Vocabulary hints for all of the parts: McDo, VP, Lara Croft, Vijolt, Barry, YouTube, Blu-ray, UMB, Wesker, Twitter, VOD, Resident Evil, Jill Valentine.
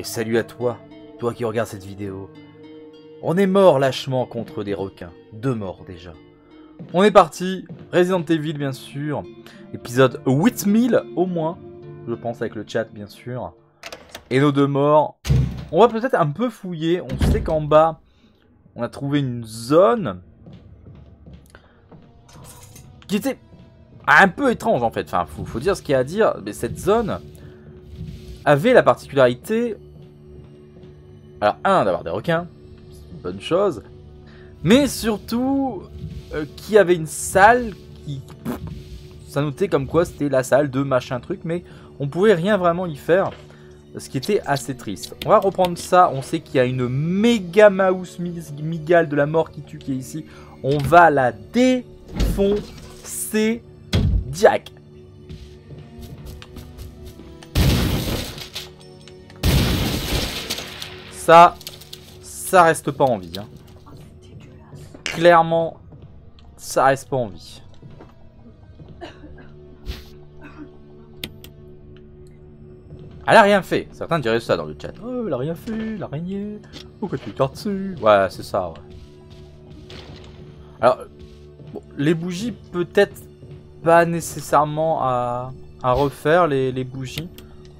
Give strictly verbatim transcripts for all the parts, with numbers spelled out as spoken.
Et salut à toi, toi qui regardes cette vidéo. On est mort lâchement contre des requins. Deux morts déjà. On est parti, Resident Evil bien sûr. Épisode huit mille au moins, je pense, avec le chat bien sûr. Et nos deux morts. On va peut-être un peu fouiller. On sait qu'en bas, on a trouvé une zone qui était un peu étrange en fait. Enfin, faut, faut dire ce qu'il y a à dire. Mais cette zone avait la particularité... Alors, un, d'avoir des requins, c'est une bonne chose. Mais surtout, euh, qu'il y avait une salle qui... Ça notait comme quoi c'était la salle de machin truc, mais on pouvait rien vraiment y faire. Ce qui était assez triste. On va reprendre ça. On sait qu'il y a une méga mouse migale de la mort qui tue qui est ici. On va la défoncer. Jack. Ça, ça reste pas en vie. Hein. Clairement, ça reste pas en vie. Elle a rien fait. Certains diraient ça dans le chat. Oh, elle a rien fait, l'araignée. Pourquoi tu tords dessus? Ouais, c'est ça, ouais. Alors, bon, les bougies, peut-être pas nécessairement à, à refaire, les, les bougies.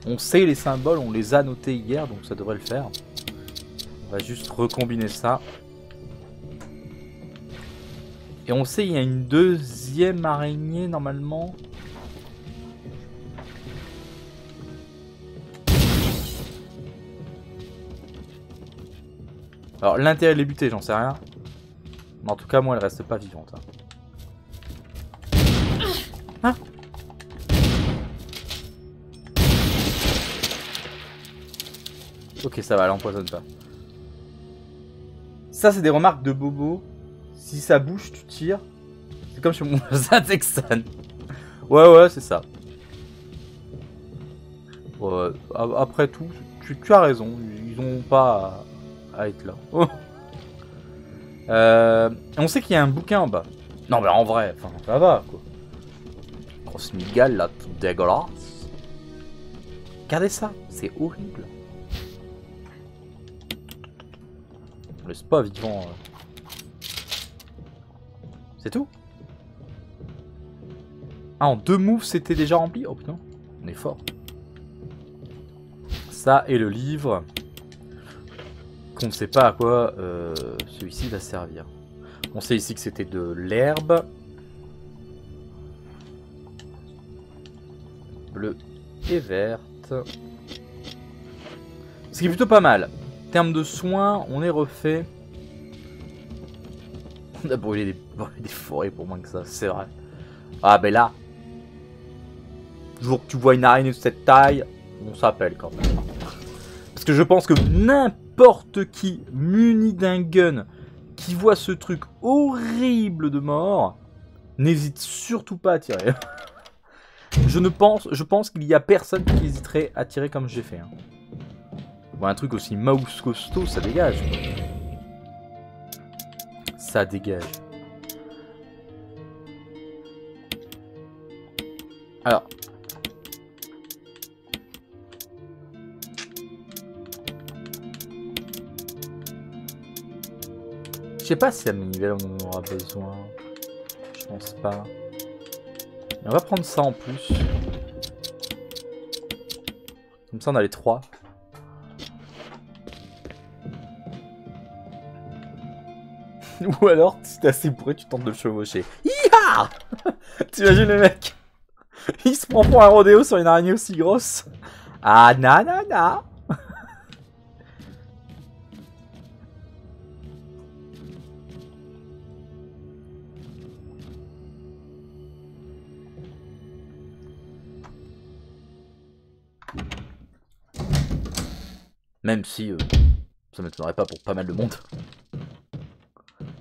On sait les symboles, on les a notés hier, donc ça devrait le faire. On va juste recombiner ça. Et on sait, il y a une deuxième araignée, normalement. Alors l'intérêt de les buter, j'en sais rien. Mais en tout cas, moi, elle reste pas vivante. Hein, hein. Ok, ça va, elle empoisonne pas. Ça, c'est des remarques de Bobo. Si ça bouge, tu tires. C'est comme chez mon voisin Texan. Ouais, ouais, c'est ça. Euh, après tout, tu, tu as raison. Ils ont pas... à être là. Oh. Euh, on sait qu'il y a un bouquin en bas. Non mais en vrai, enfin ça va quoi. Grosse migale là, toute dégueulasse. Regardez ça, c'est horrible. On laisse pas vivant. Euh. C'est tout. Ah, en deux moves c'était déjà rempli. Oh putain, on est fort. Ça et le livre. On ne sait pas à quoi euh, celui-ci va servir. On sait ici que c'était de l'herbe. Bleue et verte. Ce qui est plutôt pas mal. En termes de soins, on est refait. On a brûlé des, brûlé des forêts pour moins que ça, c'est vrai. Ah ben là. Toujours que tu vois une araignée de cette taille, on s'appelle quand même. Parce que je pense que n'importe N'importe qui muni d'un gun qui voit ce truc horrible de mort n'hésite surtout pas à tirer. Je ne pense, je pense qu'il y a personne qui hésiterait à tirer comme j'ai fait. Hein. Bon, un truc aussi mouse costaud, ça dégage. Ça dégage. Alors. Je sais pas si la manivelle on en aura besoin. Je pense pas. Et on va prendre ça en plus. Comme ça on a les trois. Ou alors si t'es assez bourré tu tentes de le chevaucher. Hiha. T'imagines le mec. Il se prend pour un rodéo sur une araignée aussi grosse. Ah na na na. Même si euh, ça ne m'étonnerait pas pour pas mal de monde.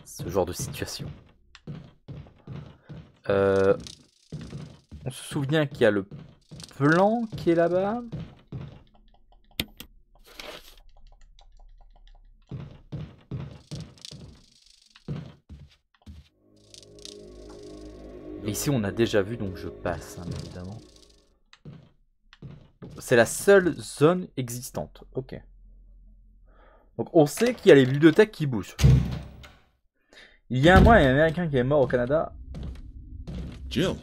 Ce genre de situation. Euh, on se souvient qu'il y a le plan qui est là-bas. Et ici on a déjà vu donc je passe hein, évidemment. C'est la seule zone existante. Ok. Donc on sait qu'il y a les bibliothèques qui bougent. Il y a un mois, il y a un Américain qui est mort au Canada. Jill.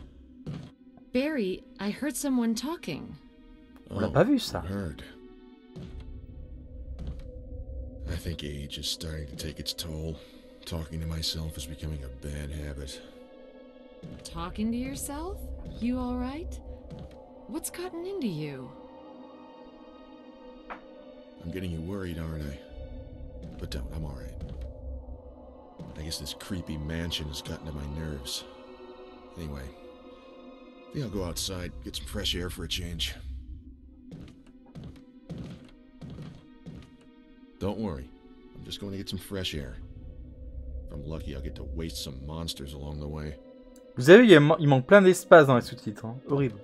Barry, I heard someone talking. On l'a pas vu ça. Heard. I think age is starting to take its toll. Talking to myself is becoming a bad habit. Talking to yourself? You all right? What's gotten into you? I'm getting you worried, aren't I? But don't, I'm all right. I guess this creepy mansion has gotten to my nerves. Anyway, I think I'll go outside, get some fresh air for a change. Don't worry, I'm just going to get some fresh air. If I'm lucky, I'll get to waste some monsters along the way. Vous avez vu, il manque plein d'espace dans les sous-titres, hein. Horrible.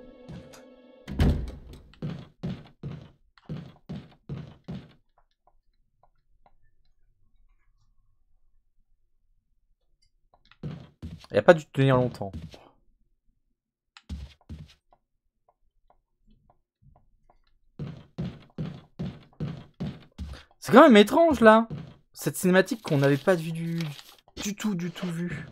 Il n'a pas dû tenir longtemps. C'est quand même étrange là, cette cinématique qu'on n'avait pas du, du, du tout, du tout vu.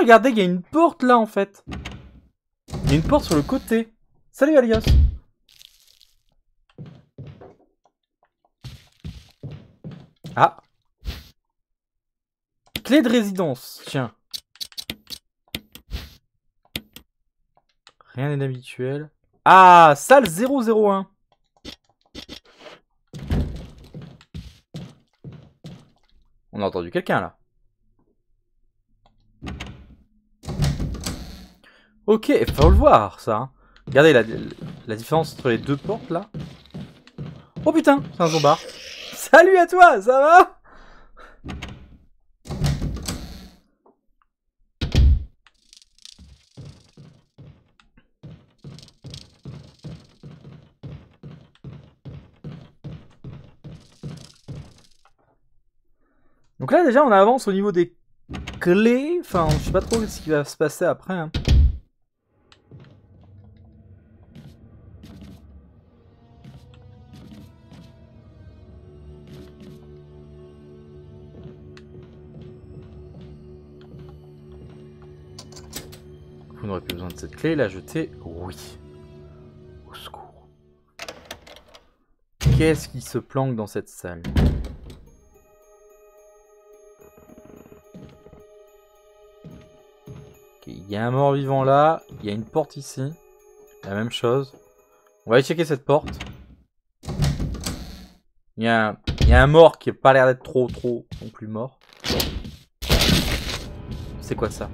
Regardez, il y a une porte là en fait. Il y a une porte sur le côté. Salut Alios. Ah. Clé de résidence, tiens. Rien d'inhabituel. Ah, salle zéro zéro un. On a entendu quelqu'un là. Ok, il faut le voir ça. Regardez la, la différence entre les deux portes là. Oh putain, c'est un zombard. Salut à toi, ça va? Donc là déjà on avance au niveau des clés. Enfin, je sais pas trop ce qui va se passer après. Hein. N'aurait plus besoin de cette clé, la jeter, oui. Au secours. Qu'est-ce qui se planque dans cette salle? Okay, il y a un mort vivant là, il y a une porte ici, la même chose. On va aller checker cette porte. Il y a un, il y a un mort qui n'a pas l'air d'être trop trop non plus mort. C'est quoi ça?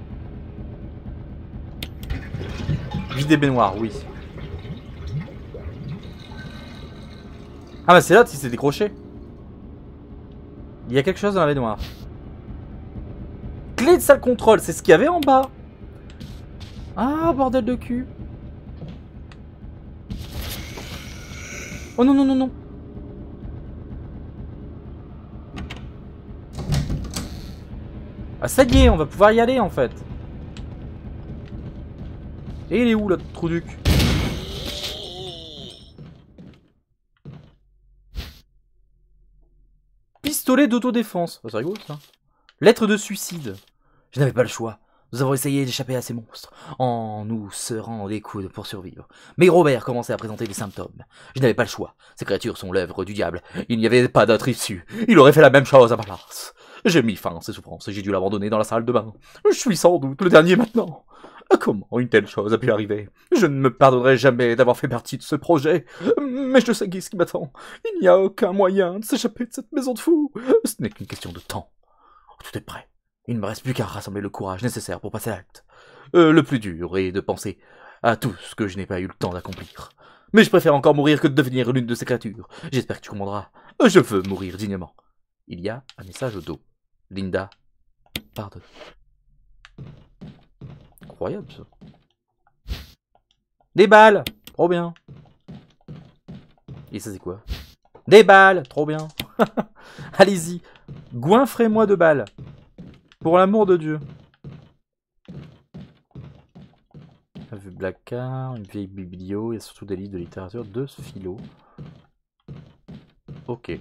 Vide des baignoires, oui. Ah bah c'est l'autre, il s'est décroché. Il y a quelque chose dans la baignoire. Clé de salle contrôle, c'est ce qu'il y avait en bas. Ah, bordel de cul. Oh non, non, non, non. Ah ça y est, on va pouvoir y aller en fait. Et il est où, l'autre trouduc? Pistolet d'autodéfense. Oh, c'est rigolo, ça. Lettre de suicide. Je n'avais pas le choix. Nous avons essayé d'échapper à ces monstres, en nous serrant les coudes pour survivre. Mais Robert commençait à présenter des symptômes. Je n'avais pas le choix. Ces créatures sont l'œuvre du diable. Il n'y avait pas d'autre issue. Il aurait fait la même chose à ma place. J'ai mis fin à ces souffrances et j'ai dû l'abandonner dans la salle de bain. Je suis sans doute le dernier maintenant. Comment une telle chose a pu arriver? Je ne me pardonnerai jamais d'avoir fait partie de ce projet, mais je sais ce qui m'attend. Il n'y a aucun moyen de s'échapper de cette maison de fous. Ce n'est qu'une question de temps. Tout est prêt. Il ne me reste plus qu'à rassembler le courage nécessaire pour passer à l'acte. Euh, le plus dur est de penser à tout ce que je n'ai pas eu le temps d'accomplir. Mais je préfère encore mourir que de devenir l'une de ces créatures. J'espère que tu comprendras. Je veux mourir dignement. Il y a un message au dos. Linda, pardon. Incroyable ça. Des balles, trop bien. Et ça c'est quoi? Des balles, trop bien. Allez-y, goinfrez-moi de balles. Pour l'amour de Dieu. On a vu Blackard, une vieille biblio, il y a surtout des livres de littérature, de philo. Ok.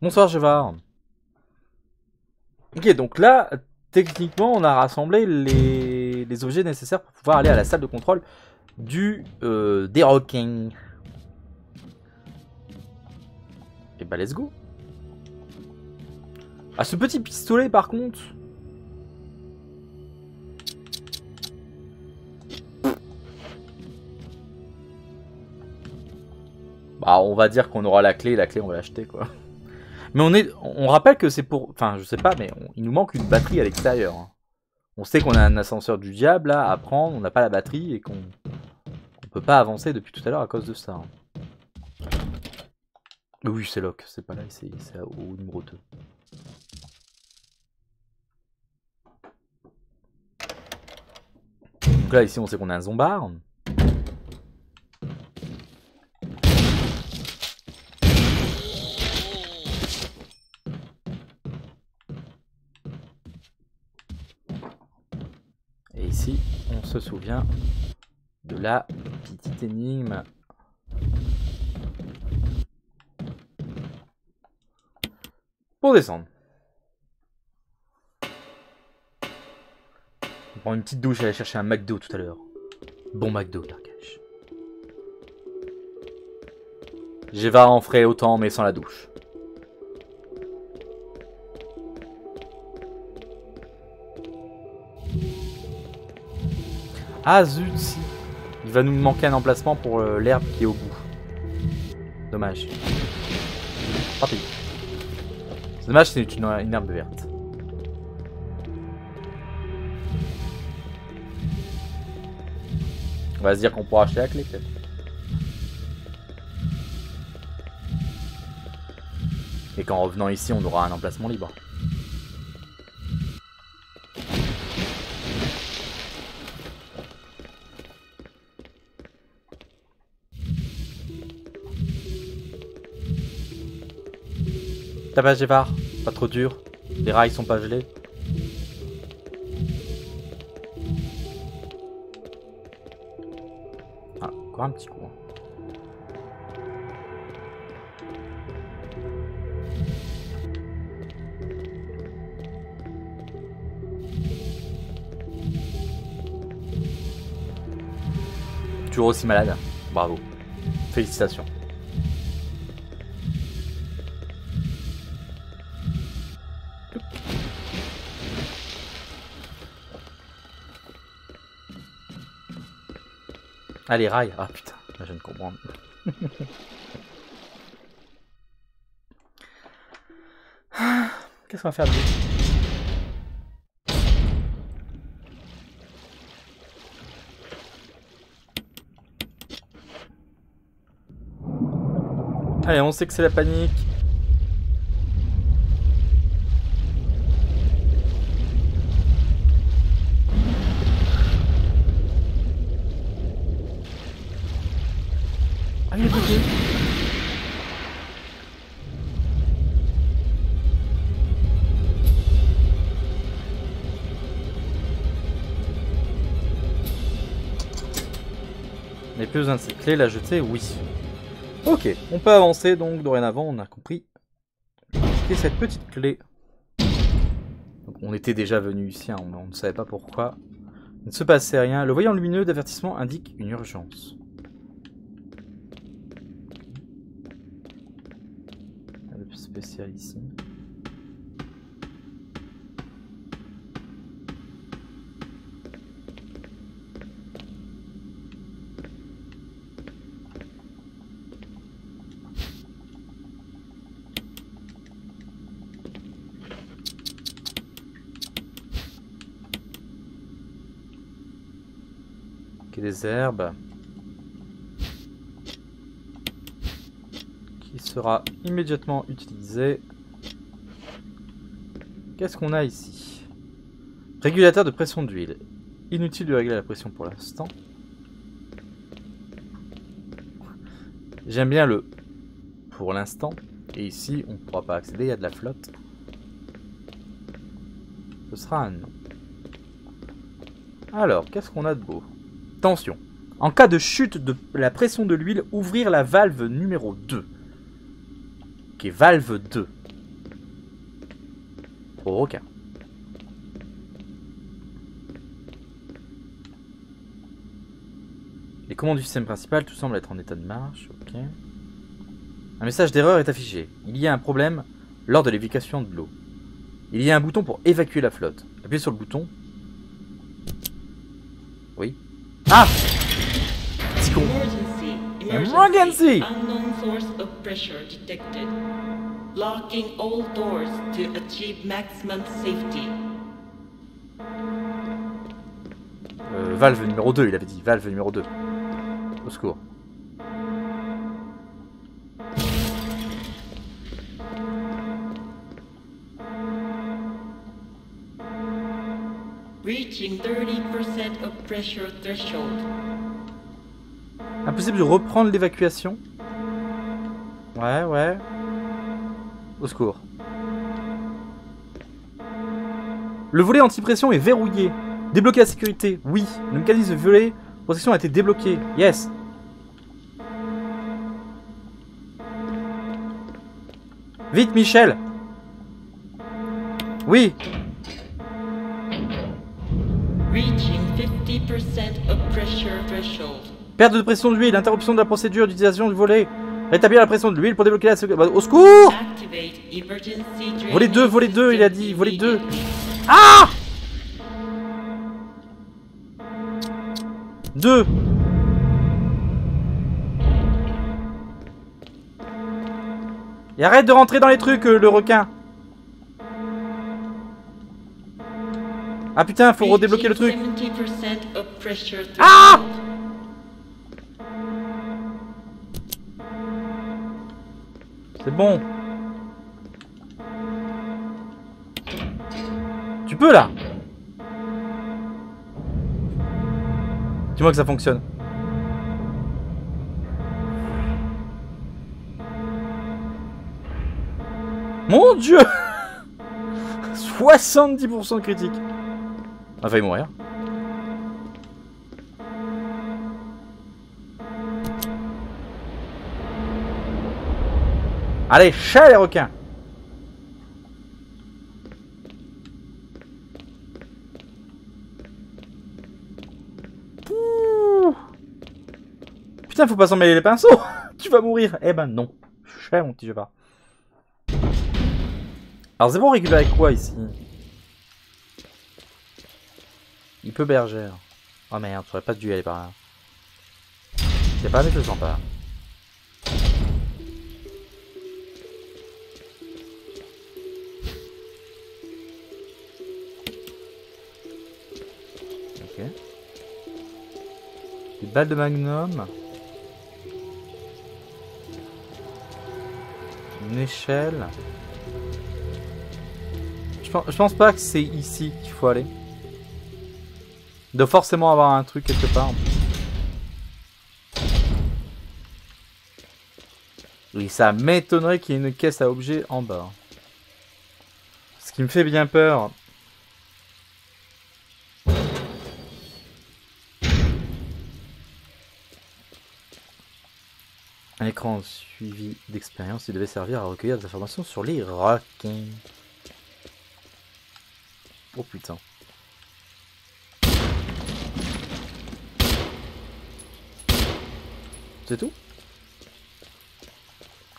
Bonsoir, Gevard. Ok, donc là, techniquement, on a rassemblé les, les objets nécessaires pour pouvoir aller à la salle de contrôle du euh, dérocking. Et bah, let's go. Ah, ce petit pistolet, par contre... Bah, on va dire qu'on aura la clé, la clé, on va l'acheter, quoi. Mais on est... On rappelle que c'est pour... Enfin, je sais pas, mais on... il nous manque une batterie à l'extérieur. On sait qu'on a un ascenseur du diable, là, à prendre, on n'a pas la batterie, et qu'on... On peut pas avancer depuis tout à l'heure à cause de ça. Oui, c'est Locke, c'est pas là, c'est au numéro deux. Donc là, ici, on sait qu'on a un zombard. Et ici, on se souvient de la petite énigme. Pour descendre. On prend une petite douche, aller chercher un McDo tout à l'heure. Bon McDo, Tarkash. J'éva en ferait autant, mais sans la douche. Ah zut, si. Il va nous manquer un emplacement pour l'herbe qui est au bout. Dommage. Rapide. Dommage, c'est une, une herbe verte. On va se dire qu'on pourra acheter la clé, peut-être. Et qu'en revenant ici, on aura un emplacement libre. Ça va, Gevard, pas trop dur, les rails sont pas gelés. Ah, encore un petit coup. Toujours aussi malade, bravo, félicitations. Ah, les rails. Ah, putain, je viens de comprendre. Qu'est-ce qu'on va faire de lui ? Allez, on sait que c'est la panique. N'est plus besoin de cette clé, la jeter, oui. Ok, on peut avancer donc dorénavant, on a compris. Et cette petite clé. Donc, on était déjà venu ici, hein, on, on ne savait pas pourquoi. Il ne se passait rien. Le voyant lumineux d'avertissement indique une urgence. Spécial ici. Ok, des herbes. Sera immédiatement utilisé. Qu'est-ce qu'on a ici? Régulateur de pression d'huile. Inutile de régler la pression pour l'instant. J'aime bien le pour l'instant. Et ici, on ne pourra pas accéder, il y a de la flotte. Ce sera un non. Alors, qu'est-ce qu'on a de beau? Tension. En cas de chute de la pression de l'huile, ouvrir la valve numéro deux. Qui est valve deux. Au requin. Les commandes du système principal, tout semble être en état de marche. Ok. Un message d'erreur est affiché. Il y a un problème lors de l'évacuation de l'eau. Il y a un bouton pour évacuer la flotte. Appuyez sur le bouton. Oui. Ah! Petit con. Emergency! Unknown source of pressure detected. Locking all doors to achieve maximum safety. Euh, valve numéro deux, il avait dit. Valve numéro deux. Au secours. Reaching thirty percent of pressure threshold. Impossible de reprendre l'évacuation. Ouais, ouais. Au secours. Le volet anti-pression est verrouillé. Débloquer la sécurité. Oui. Le mécanisme de volet protection a été débloqué. Yes. Vite, Michel. Oui. Perte de pression de l'huile, interruption de la procédure d'utilisation du volet. Rétablir la pression de l'huile pour débloquer la seconde. Au secours! Volet deux, volet deux, il a dit, volet deux. Ah! deux. Et arrête de rentrer dans les trucs, le requin. Ah putain, faut redébloquer le truc. Ah! C'est bon. Tu peux là. Dis-moi que ça fonctionne. Mon Dieu. soixante-dix pour cent de critique. Ah, failli mourir. Allez, chat les requins. Pouh. Putain, faut pas s'en mêler les pinceaux. Tu vas mourir. Eh ben non. Chat mon petit jeu pas. Alors c'est bon, récupérer quoi ici? Il peut bergère. Oh merde, j'aurais pas dû aller par là. C'est pas mais je le sens pas. Des balles de magnum. Une échelle. Je pense, je pense pas que c'est ici qu'il faut aller. Il doit forcément avoir un truc quelque part. Oui, ça m'étonnerait qu'il y ait une caisse à objets en bas. Ce qui me fait bien peur. Un écran suivi d'expérience qui devait servir à recueillir des informations sur les requins. Oh putain. C'est tout?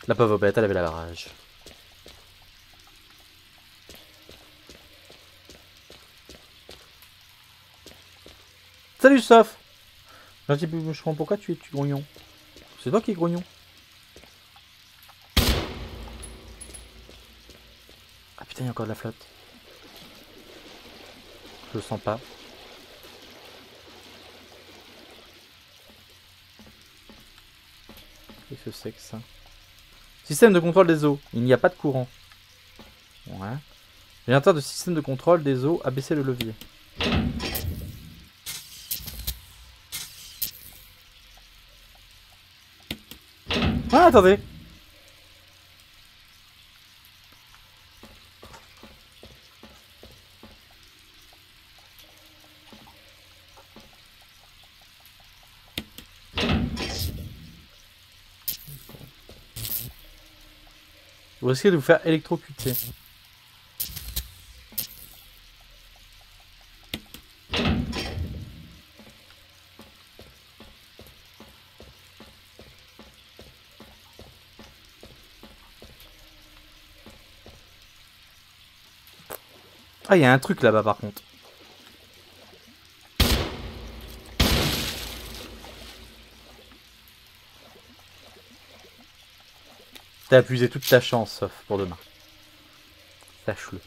La pauvre bête, elle avait la rage. Salut Soph! Gentil boucheron, pourquoi tu es tu grognon? C'est toi qui es grognon. Ah putain, il y a encore de la flotte. Je le sens pas. Qu'est-ce que c'est que ça? Système de contrôle des eaux. Il n'y a pas de courant. Ouais. Générateur de système de contrôle des eaux. Abaissez le levier. Ah, attendez. Vous risquez de vous faire électrocuter. Ah, il y a un truc là-bas par contre. T'as abusé toute ta chance, sauf pour demain. Sache-le.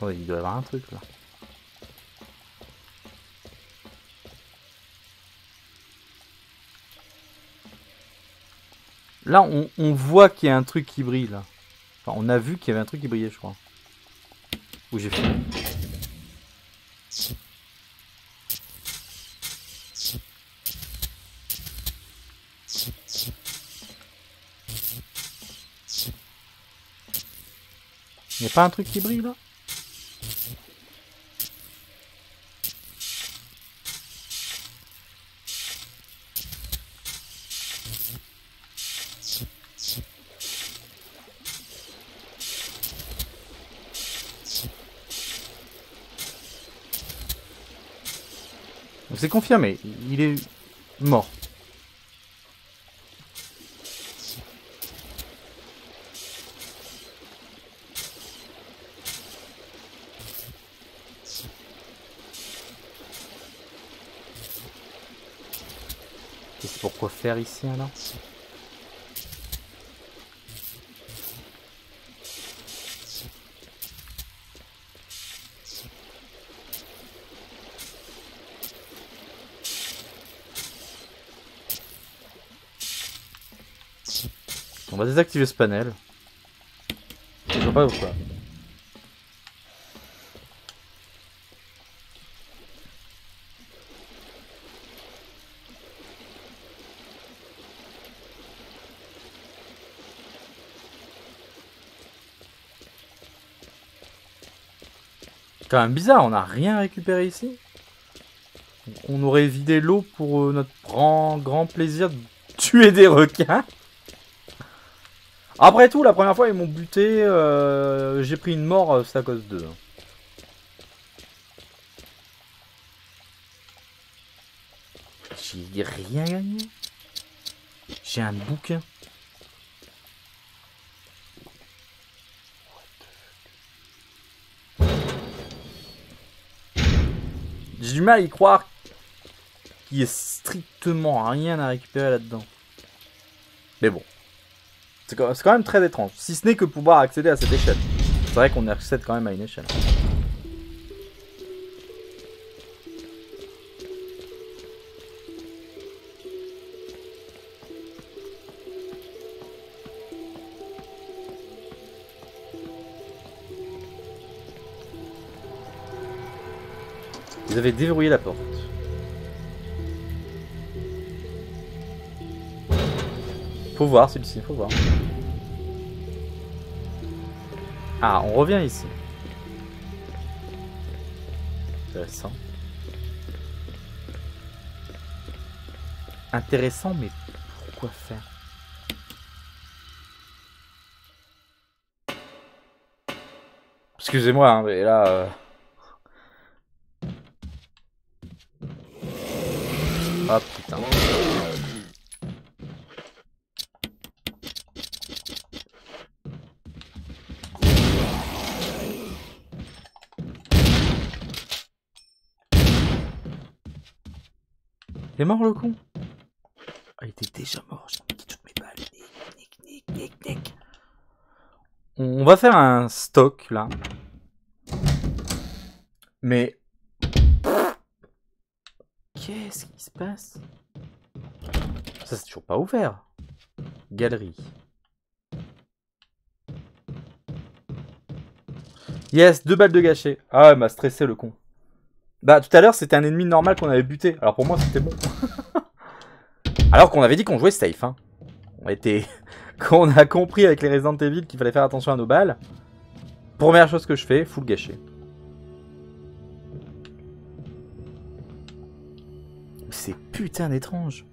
Oh, il doit y avoir un truc là. Là, on, on voit qu'il y a un truc qui brille. Là. Enfin, on a vu qu'il y avait un truc qui brillait, je crois. Où j'ai fait. Il n'y a pas un truc qui brille là? C'est confirmé, il est mort. Qu'est-ce pour quoi faire ici alors? On va désactiver ce panel. Je vois pas pourquoi. C'est quand même bizarre, on n'a rien récupéré ici. On aurait vidé l'eau pour notre grand, grand plaisir de tuer des requins. Après tout, la première fois, ils m'ont buté, euh, j'ai pris une mort, c'est à cause d'eux. J'ai rien gagné. J'ai un bouquin. J'ai du mal à y croire qu'il n'y ait strictement rien à récupérer là-dedans. Mais bon. C'est quand même très étrange, si ce n'est que pouvoir accéder à cette échelle. C'est vrai qu'on accède quand même à une échelle. Vous avez déverrouillé la porte. Faut voir celui-ci, faut voir. Ah, on revient ici. Intéressant. Intéressant, mais pourquoi faire? Excusez-moi, hein, mais là... Euh... Ah putain. Il est mort le con? Ah, il était déjà mort, j'ai niqué toutes mes balles. Nick, nick, nick, nick. On va faire un stock là. Mais. Qu'est-ce qui se passe? Ça c'est toujours pas ouvert. Galerie. Yes, deux balles de gâchés. Ah, il m'a stressé le con. Bah tout à l'heure c'était un ennemi normal qu'on avait buté, alors pour moi c'était bon. Alors qu'on avait dit qu'on jouait safe, hein. On était... Quand on a compris avec les Resident Evil qu'il fallait faire attention à nos balles, première chose que je fais, full gâché. C'est putain d'étrange.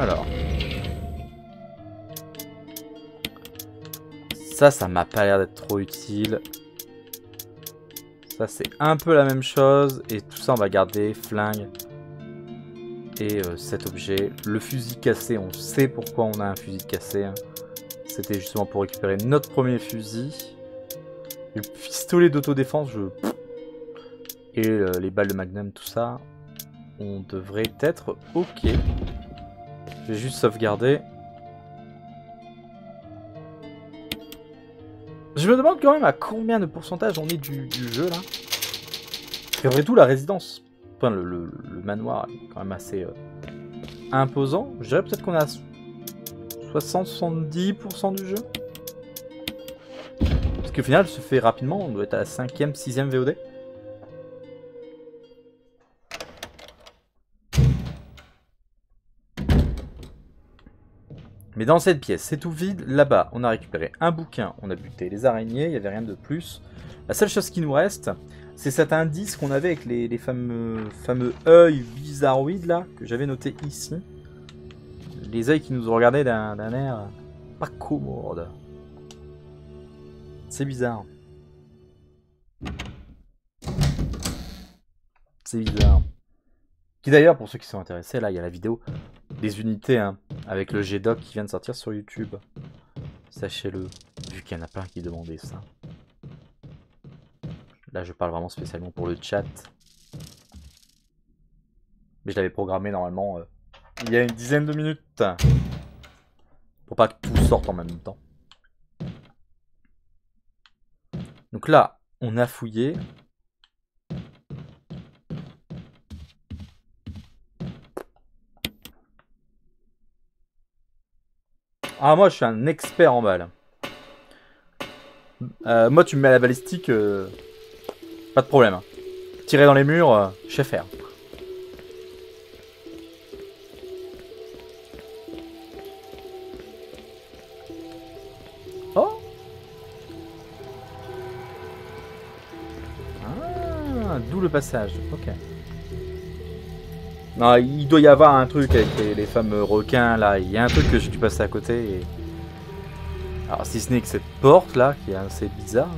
Alors. Ça, ça m'a pas l'air d'être trop utile. Ça, c'est un peu la même chose. Et tout ça, on va garder. Flingue. Et euh, cet objet. Le fusil cassé, on sait pourquoi on a un fusil cassé. Hein. C'était justement pour récupérer notre premier fusil. Le pistolet d'autodéfense, je... Et euh, les balles de Magnum, tout ça. On devrait être OK. Je vais juste sauvegarder. Je me demande quand même à combien de pourcentage on est du, du jeu là. Et après tout, la résidence, enfin le, le, le manoir est quand même assez euh, imposant. Je dirais peut-être qu'on a soixante à soixante-dix pour cent du jeu. Parce qu'au final, se fait rapidement. On doit être à la cinquième, sixième V O D. Mais dans cette pièce, c'est tout vide. Là-bas, on a récupéré un bouquin, on a buté les araignées, il n'y avait rien de plus. La seule chose qui nous reste, c'est cet indice qu'on avait avec les, les fameux, fameux œils bizarroïdes, là, que j'avais noté ici. Les œils qui nous ont regardé d'un air pas commode. C'est bizarre. C'est bizarre. Qui d'ailleurs, pour ceux qui sont intéressés, là, il y a la vidéo... des unités, hein, avec le G doc qui vient de sortir sur YouTube. Sachez-le, vu qu'il y en a plein qui demandaient ça. Là, je parle vraiment spécialement pour le chat. Mais je l'avais programmé normalement euh, il y a une dizaine de minutes. Pour pas que tout sorte en même temps. Donc là, on a fouillé... Ah, moi, je suis un expert en balles. Euh, moi, tu me mets à la balistique, euh, pas de problème. Tirer dans les murs, euh, je sais faire. Oh! Ah, d'où le passage, ok. Non, il doit y avoir un truc avec les, les fameux requins, là. Il y a un truc que j'ai dû passer à côté. Et... Alors, si ce n'est que cette porte, là, qui est assez bizarre.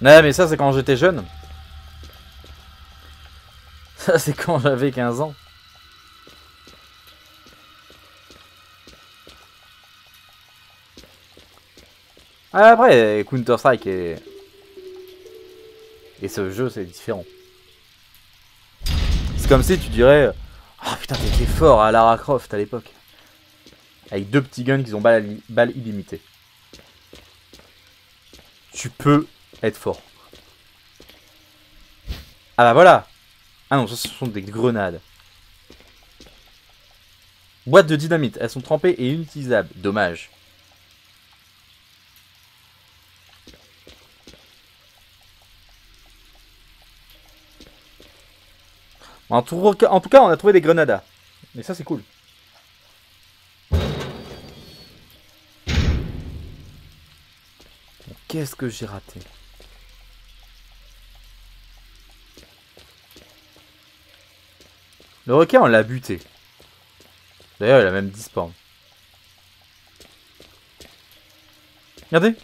Hein. Ouais, mais ça, c'est quand j'étais jeune. Ça, c'est quand j'avais quinze ans. Après, Counter-Strike est... Et ce jeu, c'est différent. C'est comme si tu dirais... Ah oh, putain, t'étais fort à Lara Croft à l'époque. Avec deux petits guns qui ont balles illimitées. Tu peux être fort. Ah bah voilà. Ah non, ça, ce sont des grenades. Boîte de dynamite. Elles sont trempées et inutilisables. Dommage. En tout cas, on a trouvé des grenades. Et ça, c'est cool. Qu'est-ce que j'ai raté? Le requin, on l'a buté. D'ailleurs, il a même disparu. Regardez.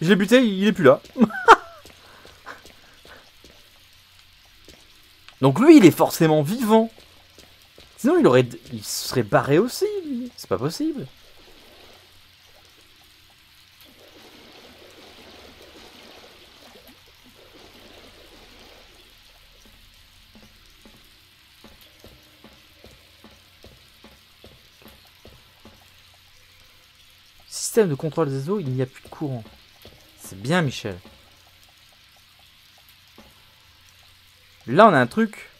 Je l'ai buté, il est plus là. Donc lui, il est forcément vivant. Sinon, il aurait, il serait barré aussi. C'est pas possible. Système de contrôle des eaux, il n'y a plus de courant. C'est bien, Michel. Là, on a un truc.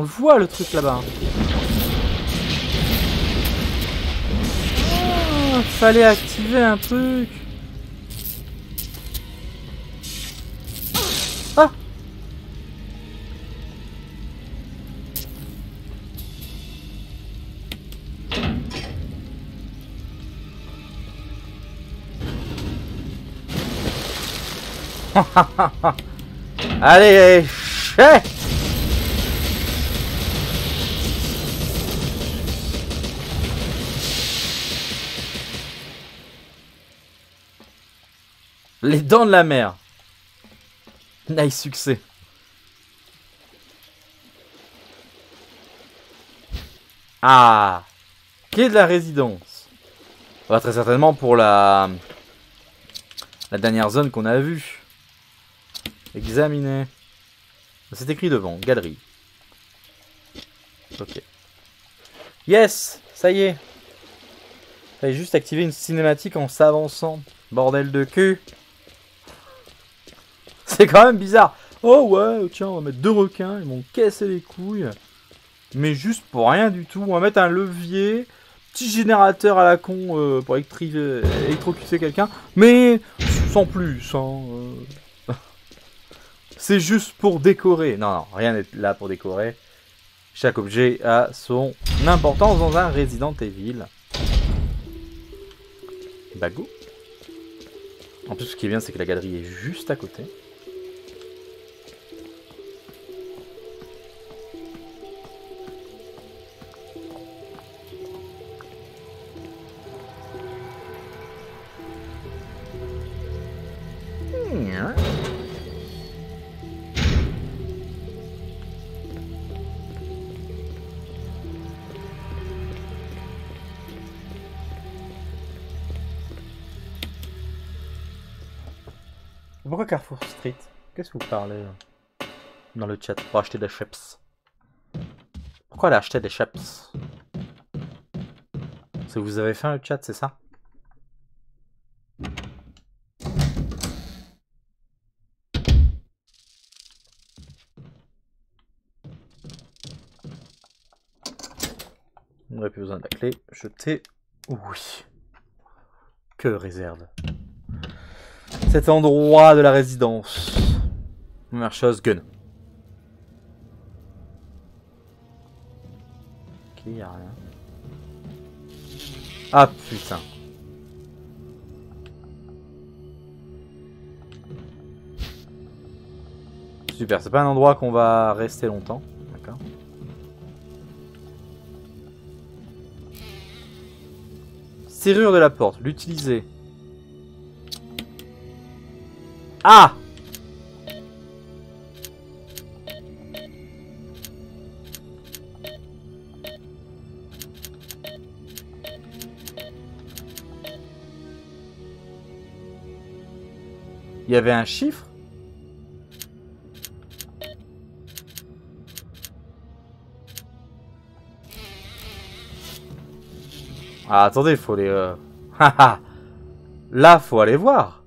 On le voit le truc là-bas. Oh, fallait activer un truc. Ah. Allez, chef. Les dents de la mer. Nice succès. Ah, quai de la résidence. Bah, très certainement pour la la dernière zone qu'on a vue. Examiner. C'est écrit devant, galerie. Ok. Yes, ça y est. Fallait juste activer une cinématique en s'avançant. Bordel de cul. C'est quand même bizarre. Oh ouais, tiens, on va mettre deux requins. Ils m'ont cassé les couilles. Mais juste pour rien du tout. On va mettre un levier. Petit générateur à la con euh, pour électrocuter quelqu'un. Mais sans plus. Hein, euh... C'est juste pour décorer. Non, non, rien n'est là pour décorer. Chaque objet a son importance dans un Resident Evil. Bago. En plus, ce qui est bien, c'est que la galerie est juste à côté. Pourquoi Carrefour Street? Qu'est-ce que vous parlez là dans le chat? Pour acheter des chips. Pourquoi elle a acheté des chips? Parce que vous avez faim le chat, c'est ça? On n'aurait plus besoin de la clé. Jeter. Oui. Que réserve cet endroit de la résidence. Première chose, gun. Ok, y a rien. Ah putain. Super, c'est pas un endroit qu'on va rester longtemps. D'accord. Serrure de la porte, l'utiliser. Ah! Il y avait un chiffre? Ah, attendez, faut les... Euh... Là, faut aller voir.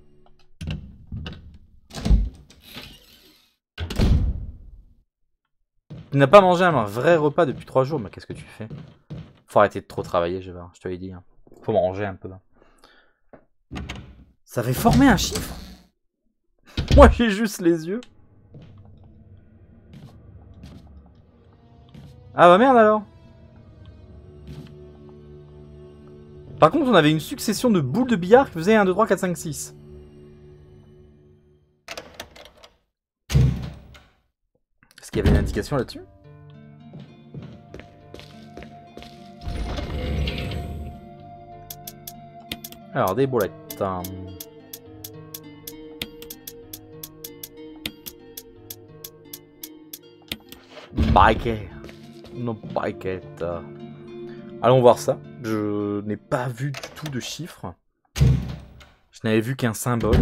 Tu n'as pas mangé un vrai repas depuis trois jours, mais qu'est-ce que tu fais? Faut arrêter de trop travailler, je vais. Je te l'ai dit. Hein. Faut manger un peu. Hein. Ça avait formé un chiffre. Moi, j'ai juste les yeux. Ah bah merde alors. Par contre, on avait une succession de boules de billard qui faisaient un, deux, trois, quatre, cinq, six. Il y avait une indication là-dessus. Alors, des boulettes. Hein. Baguette. Non, baguette. Allons voir ça. Je n'ai pas vu du tout de chiffres. Je n'avais vu qu'un symbole.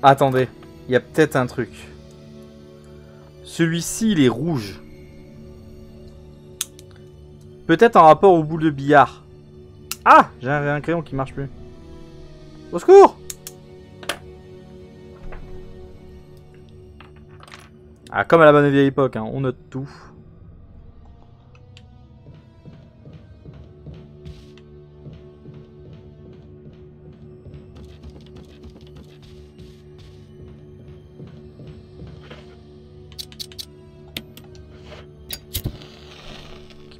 Attendez, il y a peut-être un truc. Celui-ci, il est rouge. Peut-être en rapport au boule de billard. Ah, j'ai un, un crayon qui marche plus. Au secours! Ah, comme à la bonne vieille époque, hein, on note tout.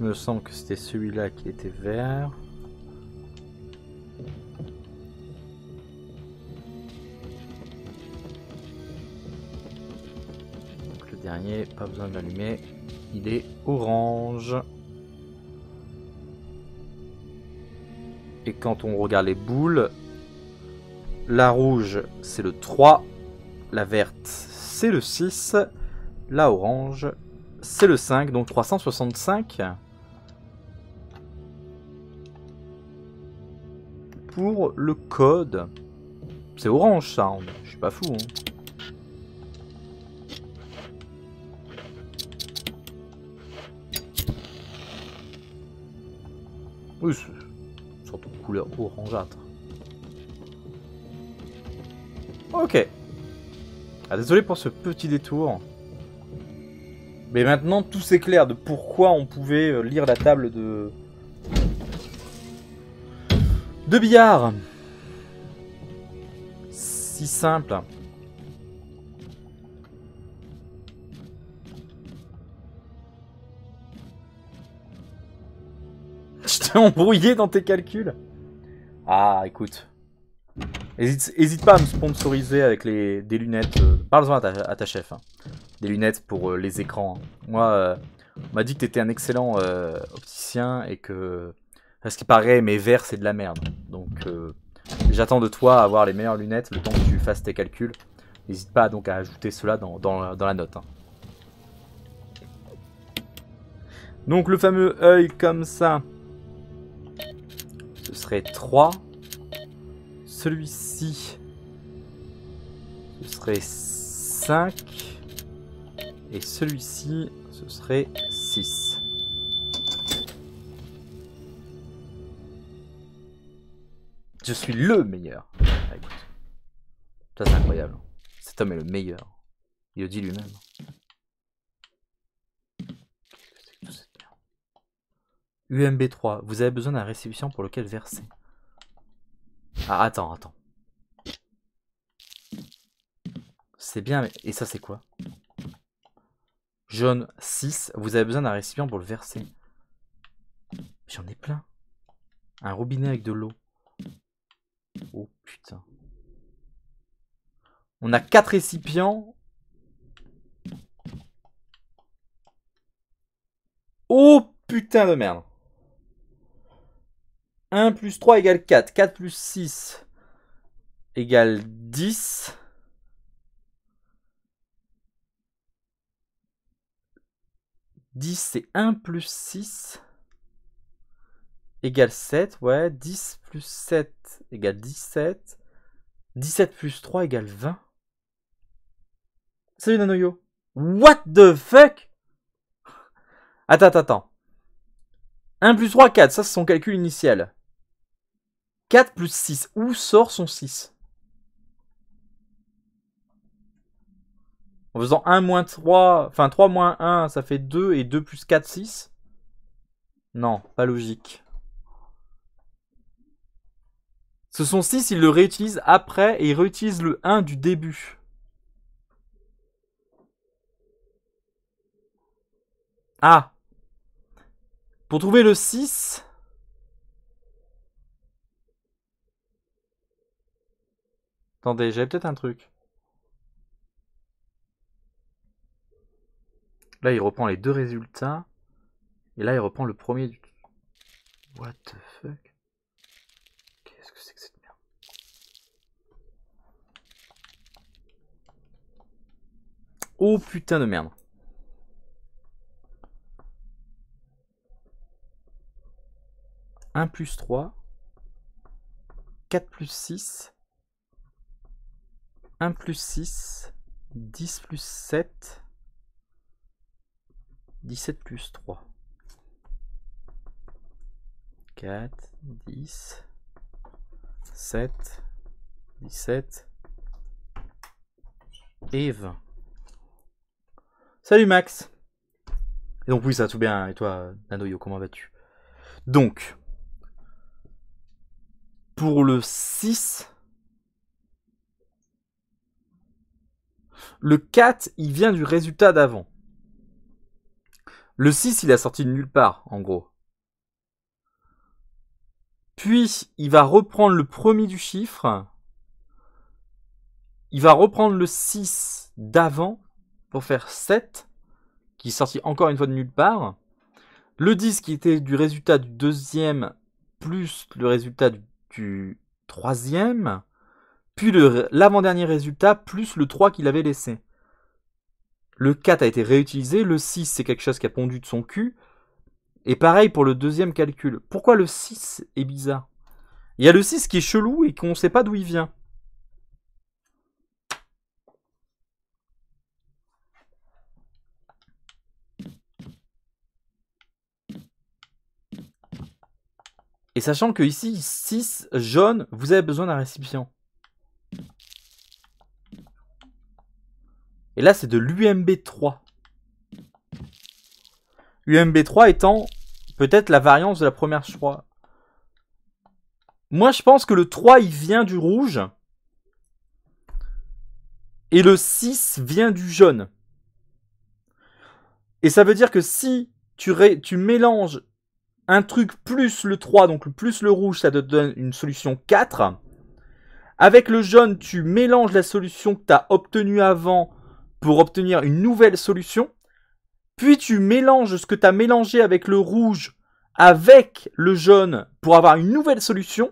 Il me semble que c'était celui-là qui était vert. Donc le dernier, pas besoin de l'allumer, il est orange. Et quand on regarde les boules, la rouge c'est le trois, la verte c'est le six, la orange c'est le cinq, donc trois cent soixante-cinq. Pour le code, c'est orange ça, hein. Je suis pas fou. Hein. Oui, c'est surtout couleur orangeâtre. Ok. Ah, désolé pour ce petit détour. Mais maintenant tout s'éclaire de pourquoi on pouvait lire la table de... de billard. Si simple. Je t'ai embrouillé dans tes calculs. Ah, écoute. Hésite, hésite pas à me sponsoriser avec les, des lunettes. Euh, Parle-en à, à ta chef. Hein. Des lunettes pour euh, les écrans. Hein. Moi, euh, on m'a dit que t'étais un excellent euh, opticien et que... Parce qu'il paraît, mes verres, c'est de la merde. Donc, euh, j'attends de toi à avoir les meilleures lunettes le temps que tu fasses tes calculs. N'hésite pas donc à ajouter cela dans, dans, dans la note. Hein. Donc, le fameux œil comme ça, ce serait trois. Celui-ci, ce serait cinq. Et celui-ci, ce serait six. Je suis le meilleur. Ah, écoute. Ça c'est incroyable. Cet homme est le meilleur. Il le dit lui-même. U M B trois. Vous avez besoin d'un récipient pour lequel verser. Ah attends, attends. C'est bien, mais... Et ça c'est quoi? Jaune six. Vous avez besoin d'un récipient pour le verser. J'en ai plein. Un robinet avec de l'eau. Oh putain. On a quatre récipients. Oh putain de merde. un plus trois égale quatre. quatre plus six égale dix. dix c'est un plus six égale sept, ouais, dix plus sept égale dix-sept, dix-sept plus trois égale vingt. Salut Nanoyo. What the fuck? Attends, attends, attends. un plus trois, quatre, ça c'est son calcul initial. quatre plus six, où sort son six? En faisant un moins trois, enfin trois moins un, ça fait deux, et deux plus quatre, six. Non, pas logique. Ce sont six, ils le réutilisent après et ils réutilisent le un du début. Ah. Pour trouver le six... Attendez, j'avais peut-être un truc. Là, il reprend les deux résultats. Et là, il reprend le premier du... What the fuck? Oh putain de merde. un plus trois. quatre plus six. un plus six, dix plus sept, dix-sept plus trois. quatre, dix, sept, dix-sept et vingt. Salut Max. Et donc oui, ça va tout bien. Et toi, Nanoyo, comment vas-tu? Donc, pour le six... Le quatre, il vient du résultat d'avant. Le six, il a sorti de nulle part, en gros. Puis, il va reprendre le premier du chiffre. Il va reprendre le six d'avant pour faire sept, qui est sorti encore une fois de nulle part. Le dix, qui était du résultat du deuxième, plus le résultat du, du troisième. Puis l'avant-dernier résultat, plus le trois qu'il avait laissé. Le quatre a été réutilisé, le six c'est quelque chose qui a pondu de son cul. Et pareil pour le deuxième calcul. Pourquoi le six est bizarre? Il y a le six qui est chelou et qu'on ne sait pas d'où il vient. Et sachant que ici, six jaune, vous avez besoin d'un récipient. Et là, c'est de l'U M B trois. U M B trois étant peut-être la variance de la première choix. Moi, je pense que le trois, il vient du rouge. Et le six vient du jaune. Et ça veut dire que si tu, ré... tu mélanges un truc plus le trois, donc plus le rouge, ça te donne une solution quatre. Avec le jaune, tu mélanges la solution que tu as obtenue avant pour obtenir une nouvelle solution. Puis tu mélanges ce que tu as mélangé avec le rouge avec le jaune pour avoir une nouvelle solution.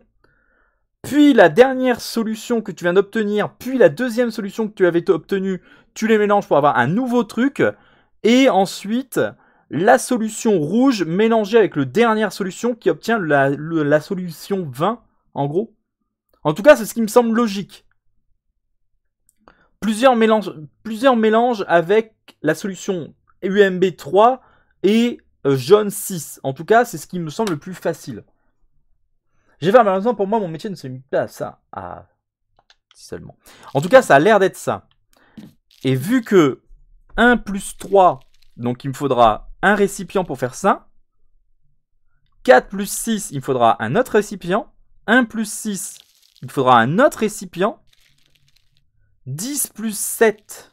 Puis la dernière solution que tu viens d'obtenir, puis la deuxième solution que tu avais obtenue, tu les mélanges pour avoir un nouveau truc. Et ensuite, la solution rouge mélangée avec la dernière solution qui obtient la, la solution vingt, en gros. En tout cas, c'est ce qui me semble logique. Plusieurs mélanges, plusieurs mélanges avec la solution U M B trois et euh, jaune six. En tout cas, c'est ce qui me semble le plus facile. J'ai fait, malheureusement, pour moi, mon métier ne se limite pas à ça. Ah, si seulement. En tout cas, ça a l'air d'être ça. Et vu que un plus trois, donc il me faudra un récipient pour faire ça. quatre plus six, il me faudra un autre récipient. un plus six, il me faudra un autre récipient. dix plus sept,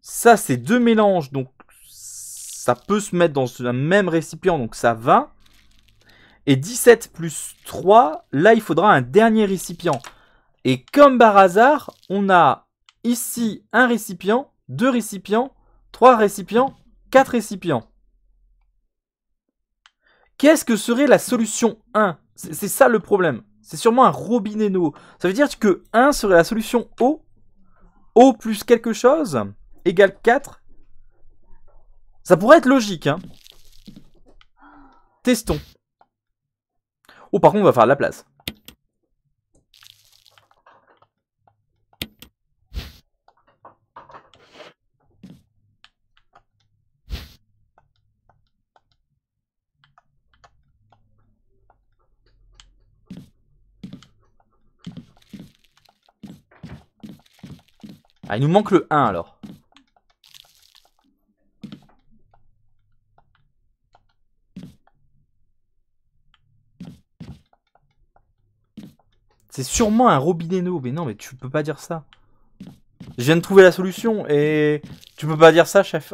ça c'est deux mélanges, donc ça peut se mettre dans un même récipient, donc ça va. Et dix-sept plus trois, là il faudra un dernier récipient. Et comme par hasard, on a ici un récipient, deux récipients, trois récipients, quatre récipients. Qu'est-ce que serait la solution un? C'est ça le problème. C'est sûrement un robinet d'eau. Ça veut dire que un serait la solution O. O plus quelque chose égale quatre. Ça pourrait être logique, hein. Testons. Oh, par contre, on va faire de la place. Ah, il nous manque le un alors. C'est sûrement un robinet d'eau, mais non, mais tu peux pas dire ça. Je viens de trouver la solution et tu peux pas dire ça, chef.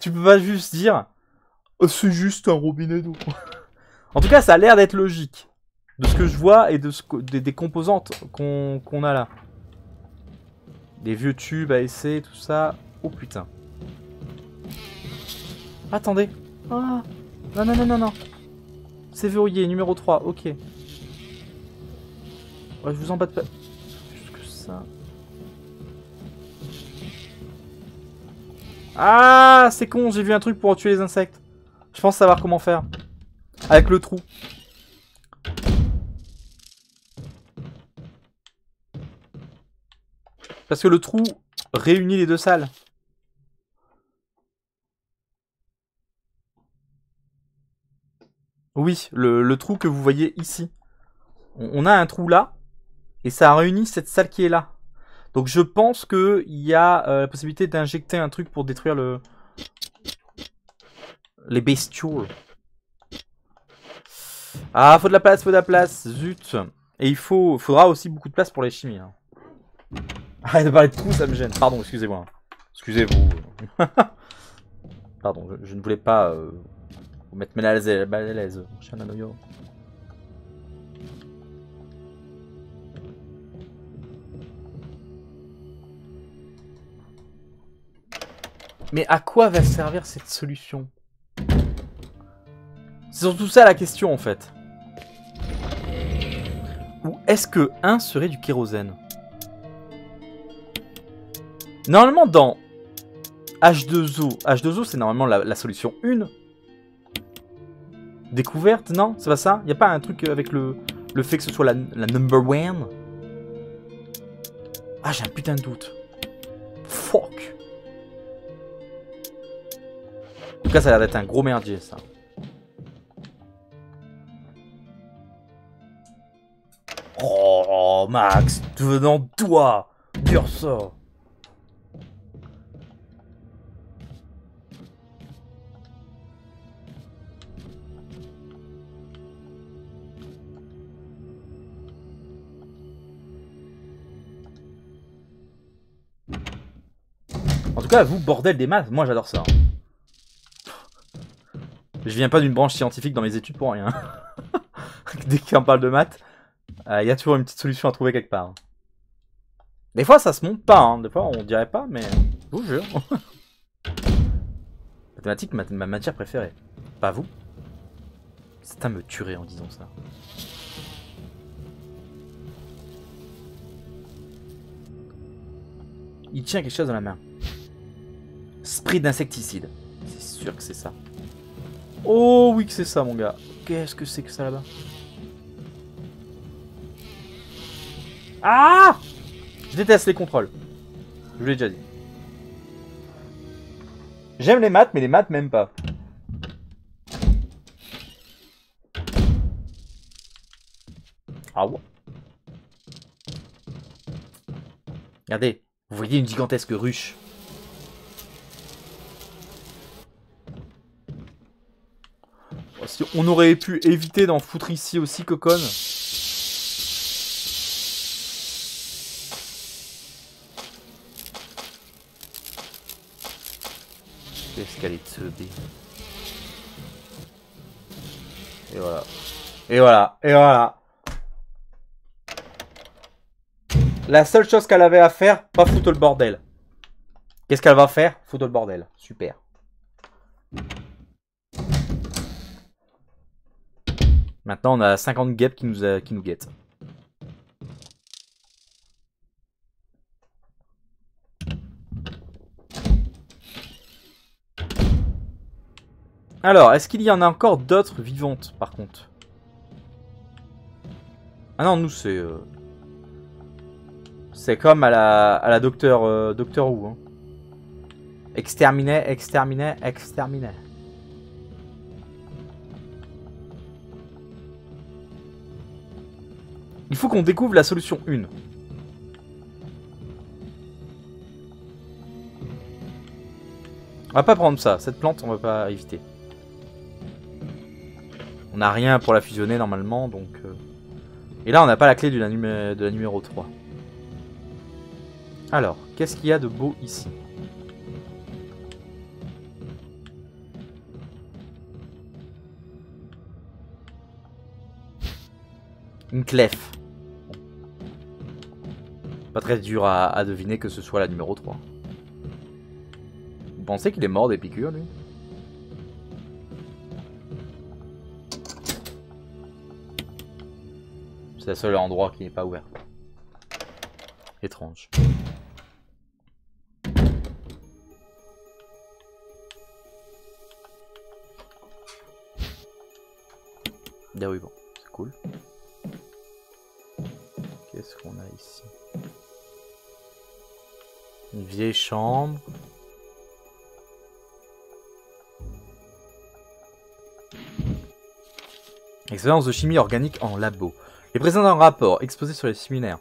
Tu peux pas juste dire oh, c'est juste un robinet d'eau. En tout cas, ça a l'air d'être logique de ce que je vois et de ce que, des, des composantes qu'on qu'on a là. Des vieux tubes à essai, tout ça. Oh putain. Attendez. Ah. Non, non, non, non, non. C'est verrouillé, numéro trois, ok. Ouais, je vous embête pas. Juste que ça. Ah, c'est con, j'ai vu un truc pour tuer les insectes. Je pense savoir comment faire. Avec le trou. Parce que le trou réunit les deux salles. Oui, le, le trou que vous voyez ici. On a un trou là, et ça réunit cette salle qui est là. Donc je pense qu'il y a euh, la possibilité d'injecter un truc pour détruire le... les bestioles. Ah, faut de la place, faut de la place, zut. Et il faut, faudra aussi beaucoup de place pour les chimies. Hein. Arrête de parler de trous, ça me gêne. Pardon, excusez-moi. Excusez-vous. Pardon, je, je ne voulais pas euh, vous mettre mal à l'aise. Mais à quoi va servir cette solution? C'est surtout ça la question en fait. Ou est-ce que un serait du kérosène? Normalement dans H deux O, H deux O c'est normalement la, la solution un. Découverte, non? C'est pas ça? Y'a pas un truc avec le, le fait que ce soit la, la number one? Ah, j'ai un putain de doute. Fuck. En tout cas, ça a l'air d'être un gros merdier, ça. Oh, Max, venant toi, dur ça. En tout cas, vous, bordel des maths, moi j'adore ça. Je viens pas d'une branche scientifique dans mes études pour rien. Dès qu'on parle de maths, il euh, y a toujours une petite solution à trouver quelque part. Des fois ça se monte pas, hein. Des fois on dirait pas, mais je vous jure. Mathématiques, ma, ma matière préférée. Pas vous. C'est à me tuer en disant ça. Il tient quelque chose dans la main. Spray d'insecticide. C'est sûr que c'est ça. Oh oui que c'est ça mon gars. Qu'est-ce que c'est que ça là-bas? Ah! Je déteste les contrôles. Je vous l'ai déjà dit. J'aime les maths, mais les maths même pas. Ah ouais. Regardez, vous voyez une gigantesque ruche. Si on aurait pu éviter d'en foutre ici aussi, coconne. Qu'est-ce qu'elle est de ce B. Et voilà. Et voilà. Et voilà. La seule chose qu'elle avait à faire, pas foutre le bordel. Qu'est-ce qu'elle va faire? Foutre le bordel. Super. Maintenant, on a cinquante guêpes qui nous, euh, qui nous guettent. Alors, est-ce qu'il y en a encore d'autres vivantes, par contre? Ah non, nous, c'est... Euh... C'est comme à la, à la docteur, euh, Docteur Who. Hein. Exterminez, exterminez, exterminez. Il faut qu'on découvre la solution un. On va pas prendre ça. Cette plante, on va pas éviter. On n'a rien pour la fusionner normalement, donc... Euh... Et là, on n'a pas la clé de la, numé de la numéro trois. Alors, qu'est-ce qu'il y a de beau ici? Une clef. Pas très dur à, à deviner que ce soit la numéro trois. Vous pensez qu'il est mort des piqûres, lui? C'est le seul endroit qui n'est pas ouvert. Étrange. Dérubant, c'est cool. Qu'est-ce qu'on a ici? Une vieille chambre. Expérience de chimie organique en labo. Il présente un rapport exposé sur les similaires.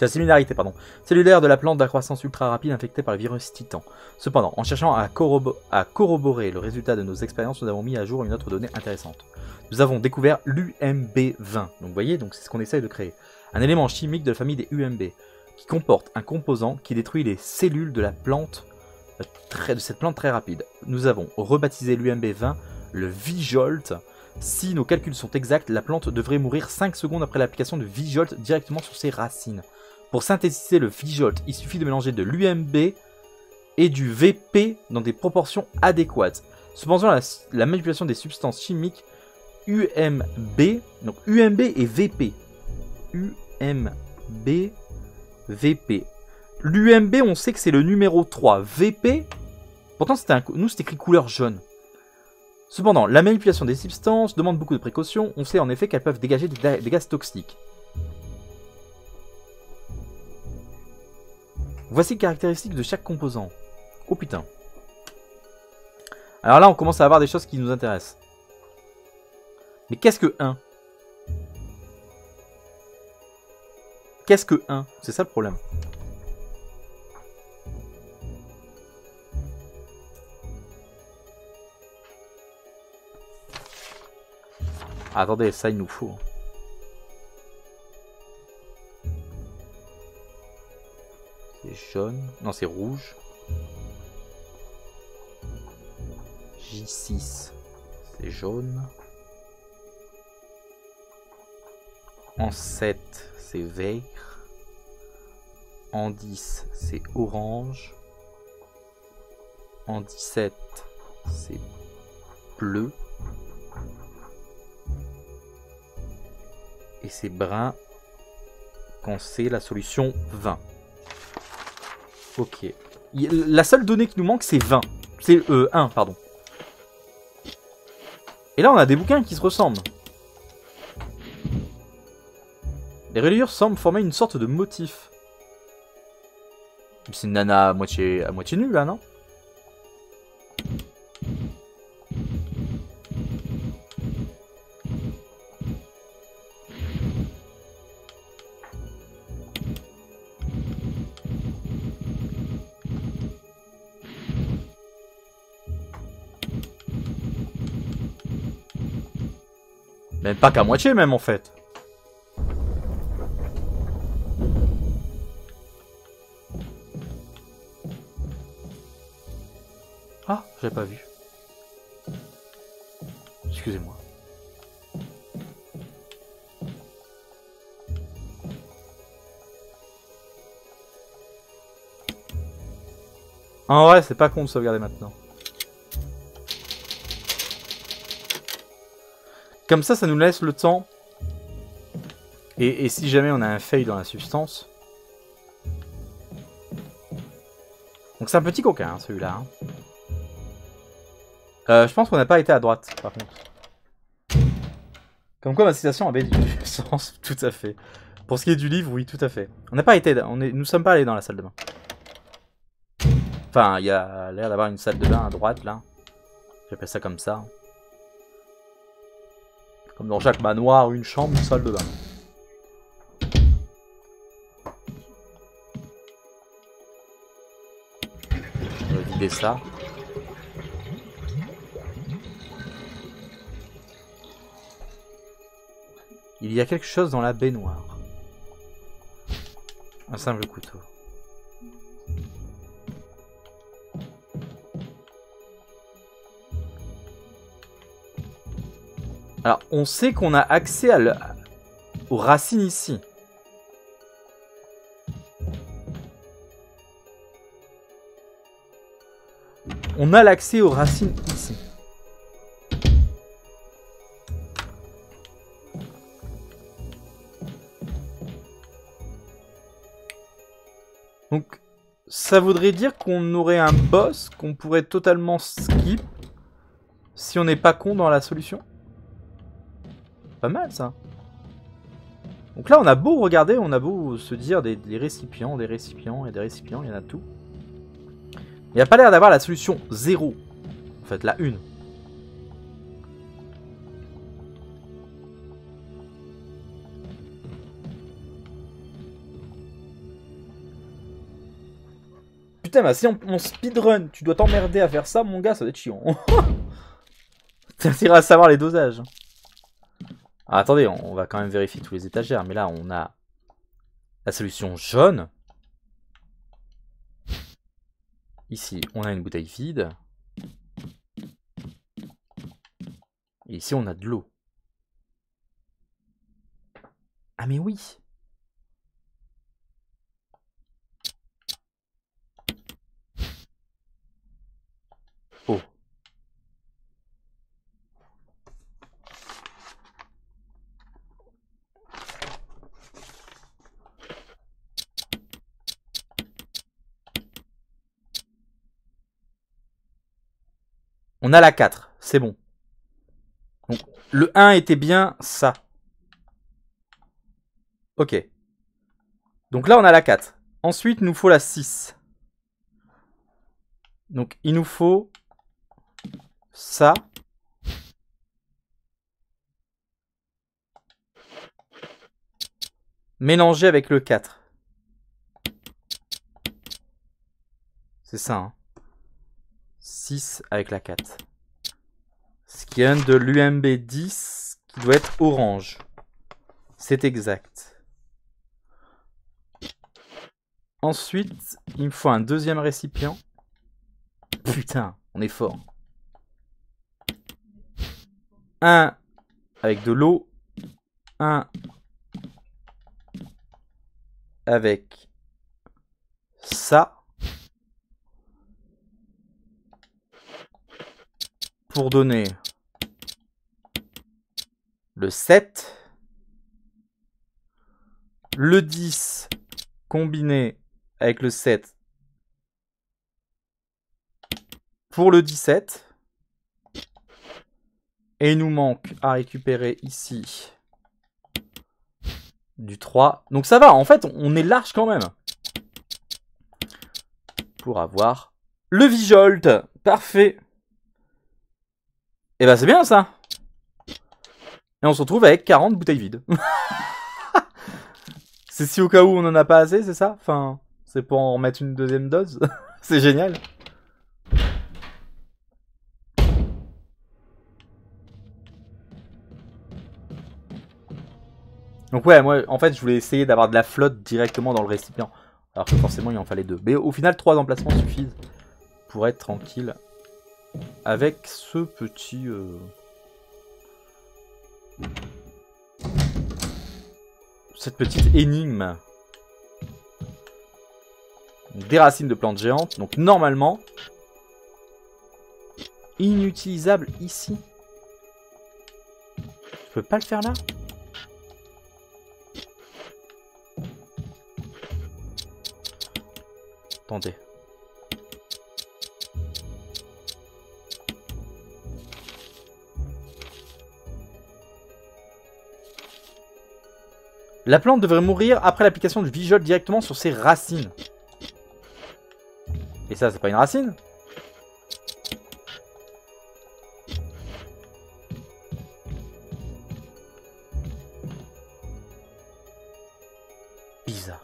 La similarité pardon, cellulaire de la plante d'accroissance ultra rapide infectée par le virus titan. Cependant, en cherchant à, corrobo à corroborer le résultat de nos expériences, nous avons mis à jour une autre donnée intéressante. Nous avons découvert l'U M B vingt. Donc vous voyez, c'est ce qu'on essaye de créer. Un élément chimique de la famille des U M B, qui comporte un composant qui détruit les cellules de la plante très, de cette plante très rapide. Nous avons rebaptisé l'U M B vingt le Vijolt. Si nos calculs sont exacts, la plante devrait mourir cinq secondes après l'application de Vijolt directement sur ses racines. Pour synthétiser le Vijolt, il suffit de mélanger de l'U M B et du V P dans des proportions adéquates. Cependant, la, la manipulation des substances chimiques U M B, donc U M B et V P. U M B, V P. L'U M B, on sait que c'est le numéro trois. V P, pourtant, un, nous, c'est écrit couleur jaune. Cependant, la manipulation des substances demande beaucoup de précautions. On sait en effet qu'elles peuvent dégager des, des gaz toxiques. Voici les caractéristiques de chaque composant. Oh putain. Alors là, on commence à avoir des choses qui nous intéressent. Mais qu'est-ce que un? Qu'est-ce que un? C'est ça le problème. Ah, attendez, ça il nous faut. C'est jaune. Non, c'est rouge. J six. C'est jaune. En sept, c'est vert. En dix, c'est orange. En dix-sept, c'est bleu. Et c'est brun quand c'est la solution vingt. Ok. La seule donnée qui nous manque, c'est vingt. C'est euh, un, pardon. Et là, on a des bouquins qui se ressemblent. Les reliures semblent former une sorte de motif. C'est une nana à moitié, à moitié nulle, là, non? Même pas qu'à moitié, même, en fait. Ah, j'ai pas vu. Excusez-moi. En vrai, c'est pas con de sauvegarder maintenant. Comme ça, ça nous laisse le temps. Et, et si jamais on a un fail dans la substance. Donc c'est un petit coquin, hein, celui-là. Hein. Euh, je pense qu'on n'a pas été à droite, par contre. Comme quoi ma citation avait du sens, tout à fait. Pour ce qui est du livre, oui, tout à fait. On n'a pas été, on est, nous sommes pas allés dans la salle de bain. Enfin, il y a l'air d'avoir une salle de bain à droite, là. J'appelle ça comme ça. Comme dans Jacques Manoir, une chambre, une salle de bain. On va vider ça. Il y a quelque chose dans la baignoire. Un simple couteau. Alors, on sait qu'on a accès à le... aux racines ici. On a l'accès aux racines ici. Donc, ça voudrait dire qu'on aurait un boss qu'on pourrait totalement skip si on n'est pas con dans la solution. Pas mal ça. Donc là on a beau regarder, on a beau se dire des, des récipients, des récipients et des récipients, il y en a tout. Il n'y a pas l'air d'avoir la solution zéro. En fait, la une. Putain, bah si on, on speedrun, tu dois t'emmerder à faire ça, mon gars, ça va être chiant. T'as intérêt à savoir les dosages. Ah, attendez, on va quand même vérifier tous les étagères, mais là, on a la solution jaune. Ici, on a une bouteille vide. Et ici, on a de l'eau. Ah, mais oui! Oh. On a la quatre, c'est bon. Donc, le un était bien ça. Ok. Donc là, on a la quatre. Ensuite, il nous faut la six. Donc, il nous faut ça. Mélanger avec le quatre. C'est ça, hein. six avec la quatre. Ce qui vient de l'U M B dix qui doit être orange. C'est exact. Ensuite, il me faut un deuxième récipient. Putain, on est fort. un avec de l'eau. un avec ça. Pour donner le sept, le dix combiné avec le sept pour le dix-sept. Et il nous manque à récupérer ici du trois. Donc ça va, en fait, on est large quand même. Pour avoir le Vijolt. Parfait. Et eh bah ben, c'est bien ça. Et on se retrouve avec quarante bouteilles vides. C'est si au cas où on en a pas assez, c'est ça? Enfin, c'est pour en remettre une deuxième dose. C'est génial. Donc ouais, moi en fait je voulais essayer d'avoir de la flotte directement dans le récipient. Alors que forcément il en fallait deux. Mais au final trois emplacements suffisent pour être tranquille. Avec ce petit... Euh... cette petite énigme. Des racines de plantes géantes. Donc normalement... inutilisable ici. Je peux pas le faire là? Attendez. La plante devrait mourir après l'application du Vijolt directement sur ses racines. Et ça, c'est pas une racine? Bizarre.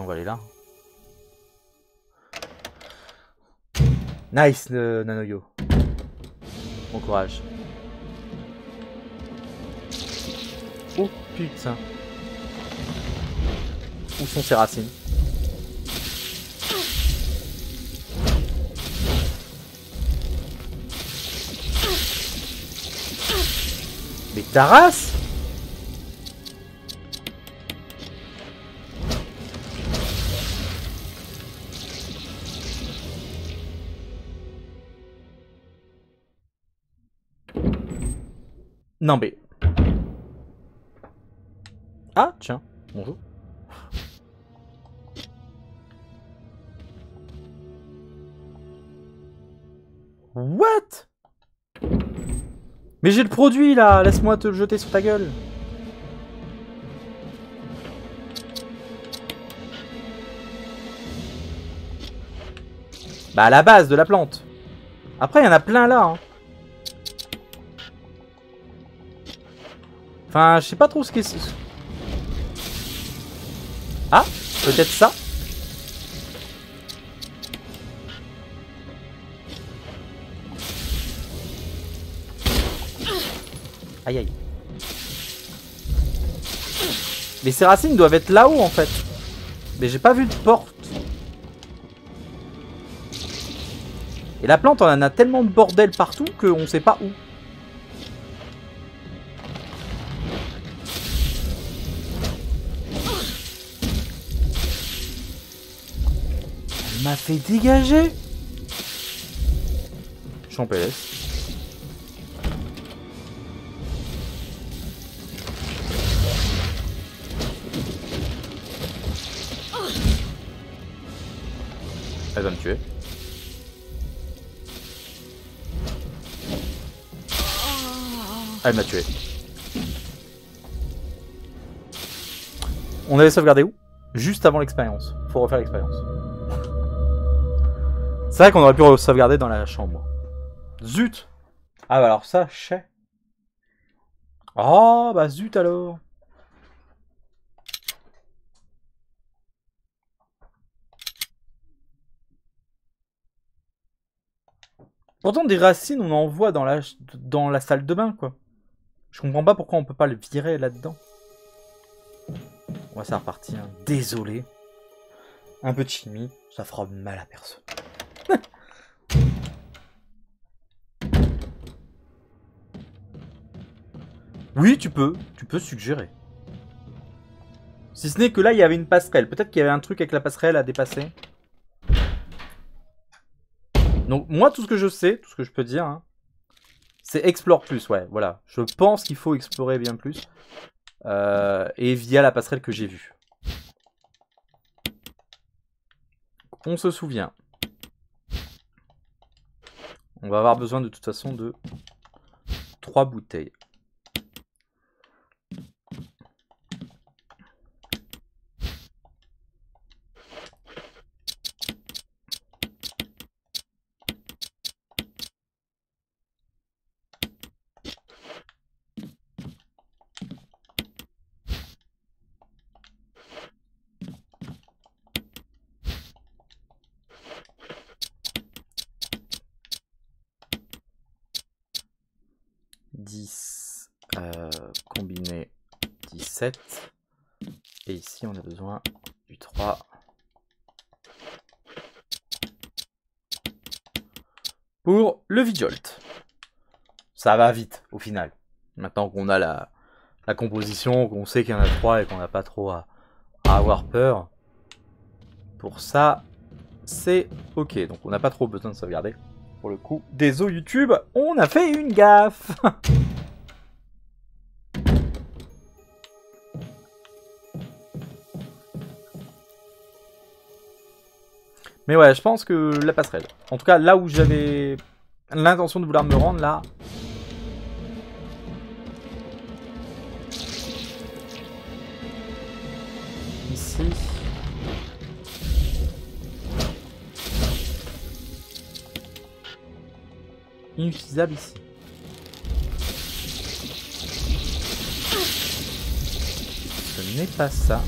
On va aller là. Nice, euh, Nanoyo. Bon courage. Oh putain. Où sont ces racines? Mais ta race? Non mais... Ah tiens, bonjour. What? Mais j'ai le produit là, laisse-moi te le jeter sur ta gueule. Bah à la base de la plante. Après il y en a plein là. Hein. Enfin je sais pas trop ce que c'est. Ah, peut-être ça. Aïe aïe. Mais ces racines doivent être là-haut en fait. Mais j'ai pas vu de porte. Et la plante on en a tellement de bordel partout qu'on sait pas où. Elle m'a fait dégager. Je suis en P L S. Elle va me tuer. Elle m'a tué. On avait sauvegardé où? Juste avant l'expérience. Faut refaire l'expérience. C'est vrai qu'on aurait pu sauvegarder dans la chambre. Zut! Ah bah alors ça, je sais. Oh bah zut alors! Pourtant des racines on en voit dans la, dans la salle de bain quoi. Je comprends pas pourquoi on peut pas le virer là-dedans. On va ça repartir, hein. Désolé. Un peu de chimie, ça fera mal à personne. Oui tu peux, tu peux suggérer. Si ce n'est que là il y avait une passerelle, peut-être qu'il y avait un truc avec la passerelle à dépasser. Donc moi tout ce que je sais, tout ce que je peux dire, hein, c'est explore plus, ouais, voilà. Je pense qu'il faut explorer bien plus. Euh, et via la passerelle que j'ai vue. On se souvient. On va avoir besoin de toute façon de trois bouteilles. Et ici on a besoin du trois pour le Vijolt. Ça va vite au final. Maintenant qu'on a la, la composition, qu'on sait qu'il y en a trois et qu'on n'a pas trop à, à avoir peur. Pour ça, c'est ok. Donc on n'a pas trop besoin de sauvegarder. Pour le coup, désolé YouTube, on a fait une gaffe. Mais ouais, je pense que la passerelle. En tout cas, là où j'avais l'intention de vouloir me rendre, là... Ici... Inutilisable ici. Ce n'est pas ça.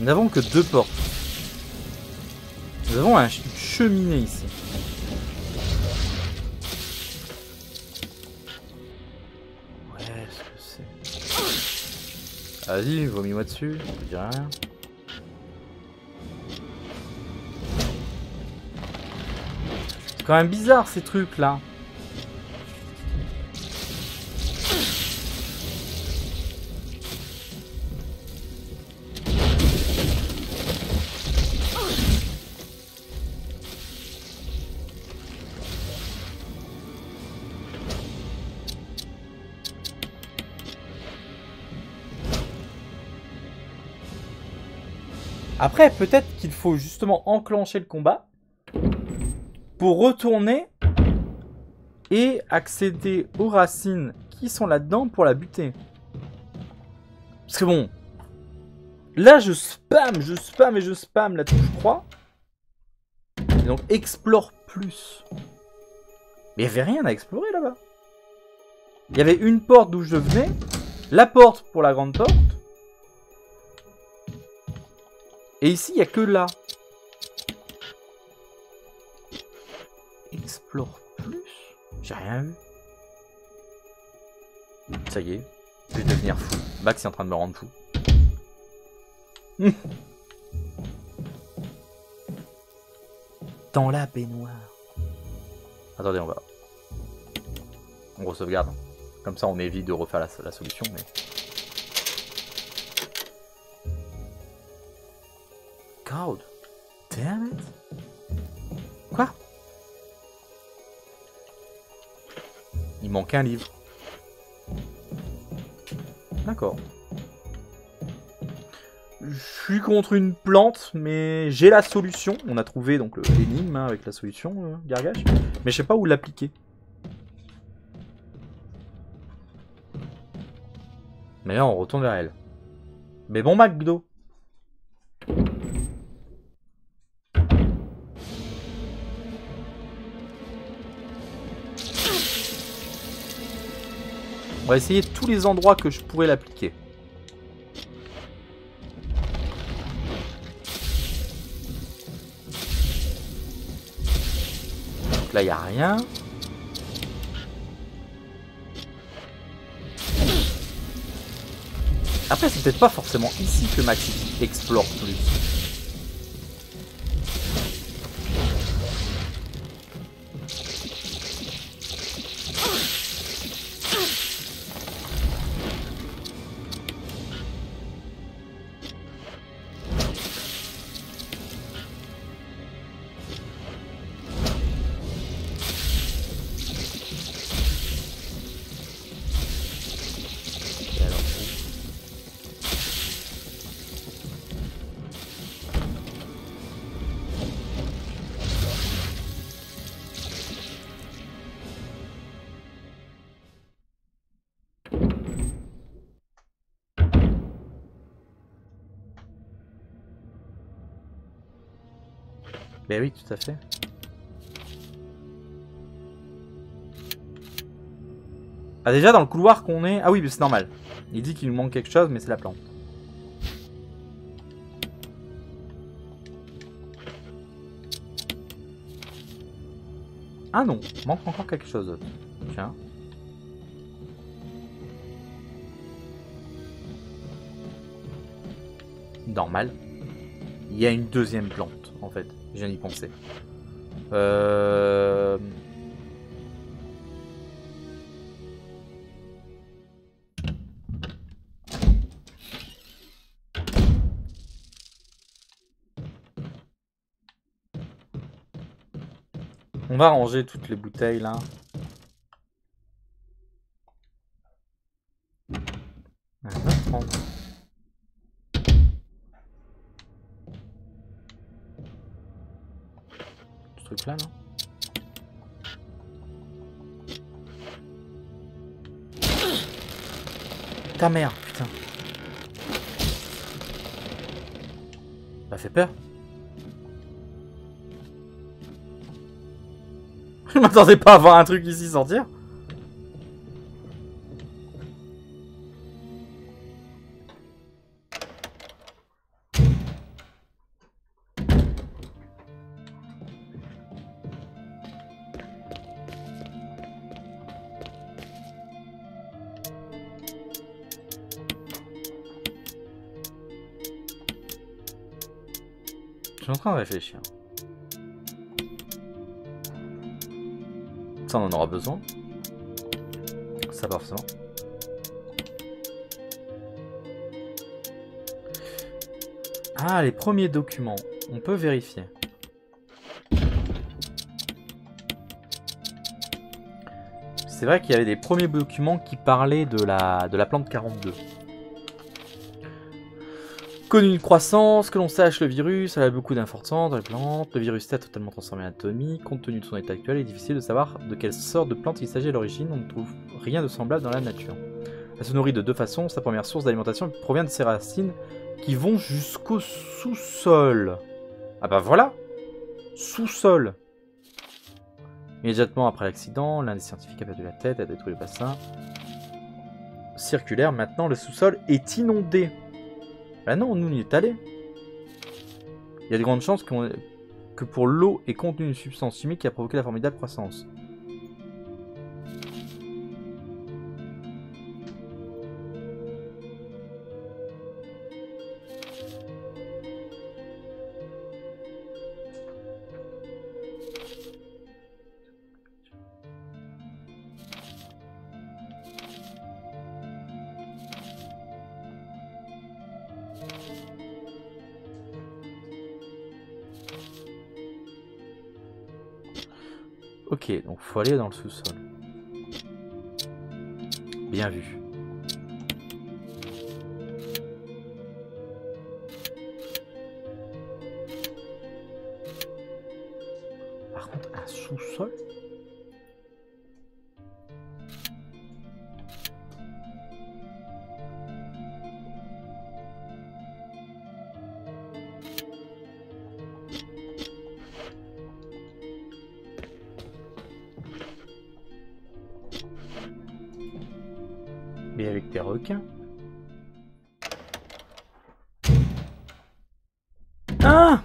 Nous n'avons que deux portes. Nous avons une cheminée ici. Ouais, ce que c'est. Vas-y, vomis-moi dessus, je dis rien. C'est quand même bizarre ces trucs là. Après, peut-être qu'il faut justement enclencher le combat pour retourner et accéder aux racines qui sont là-dedans pour la buter. Parce que bon, là je spam, je spam et je spam la touche trois. Et donc explore plus. Mais il n'y avait rien à explorer là-bas. Il y avait une porte d'où je venais, la porte pour la grande porte. Et ici, il n'y a que là. Explore plus. J'ai rien vu. Ça y est, je vais devenir fou. Max est en train de me rendre fou. Dans la baignoire. Attendez, on va... On re-sauvegarde. Comme ça, on évite de refaire la, la solution, mais... God damn it. Quoi? Il manque un livre. D'accord. Je suis contre une plante, mais j'ai la solution. On a trouvé donc l'énigme hein, avec la solution, euh, Gargache. Mais je sais pas où l'appliquer. Mais là, on retourne vers elle. Mais bon, McDo. On va essayer tous les endroits que je pourrais l'appliquer. Donc là, il n'y a rien. Après, c'est peut-être pas forcément ici que Maxi explore plus. Ben oui, tout à fait. Ah déjà dans le couloir qu'on est... Ah oui, mais c'est normal. Il dit qu'il nous manque quelque chose, mais c'est la plante. Ah non, il manque encore quelque chose. Tiens. Normal. Il y a une deuxième plante, en fait. Je viens d'y penser. Euh... On va ranger toutes les bouteilles là. Là, non, ta mère, putain. Ça fait peur. Je m'attendais pas à avoir un truc ici sortir. Je suis en train de réfléchir. Ça, on en aura besoin. Ça, forcément. Ah, les premiers documents. On peut vérifier. C'est vrai qu'il y avait des premiers documents qui parlaient de la, de la plante quarante-deux. connu une croissance, que l'on sache le virus, elle a beaucoup d'importance dans les plantes, le virus tête totalement transformé en anatomie, compte tenu de son état actuel, il est difficile de savoir de quelle sorte de plante il s'agit à l'origine, on ne trouve rien de semblable dans la nature. Elle se nourrit de deux façons, sa première source d'alimentation provient de ses racines qui vont jusqu'au sous-sol. Ah bah voilà, sous-sol. Immédiatement après l'accident, l'un des scientifiques a perdu la tête, a détruit le bassin circulaire, maintenant le sous-sol est inondé. Bah non, nous on y est allé. Il y a de grandes chances qu'on... que pour l'eau est contenue une substance chimique qui a provoqué la formidable croissance. Ok, donc faut aller dans le sous-sol. Bien vu. Par contre, un sous-sol ? Ah,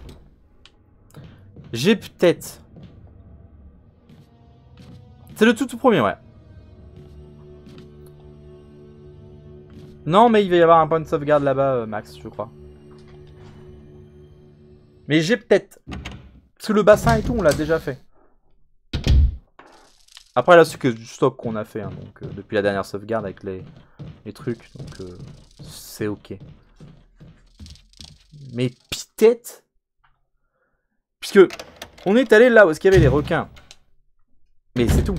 j'ai peut-être... C'est le tout tout premier, ouais. Non, mais il va y avoir un point de sauvegarde là-bas, euh, Max, je crois. Mais j'ai peut-être... Parce que le bassin et tout, on l'a déjà fait. Après, là, c'est que du stop qu'on a fait, hein, donc, euh, depuis la dernière sauvegarde avec les... les trucs, donc euh, c'est ok. Mais peut-être, puisque on est allé là où est-ce qu'il y avait les requins, mais c'est tout.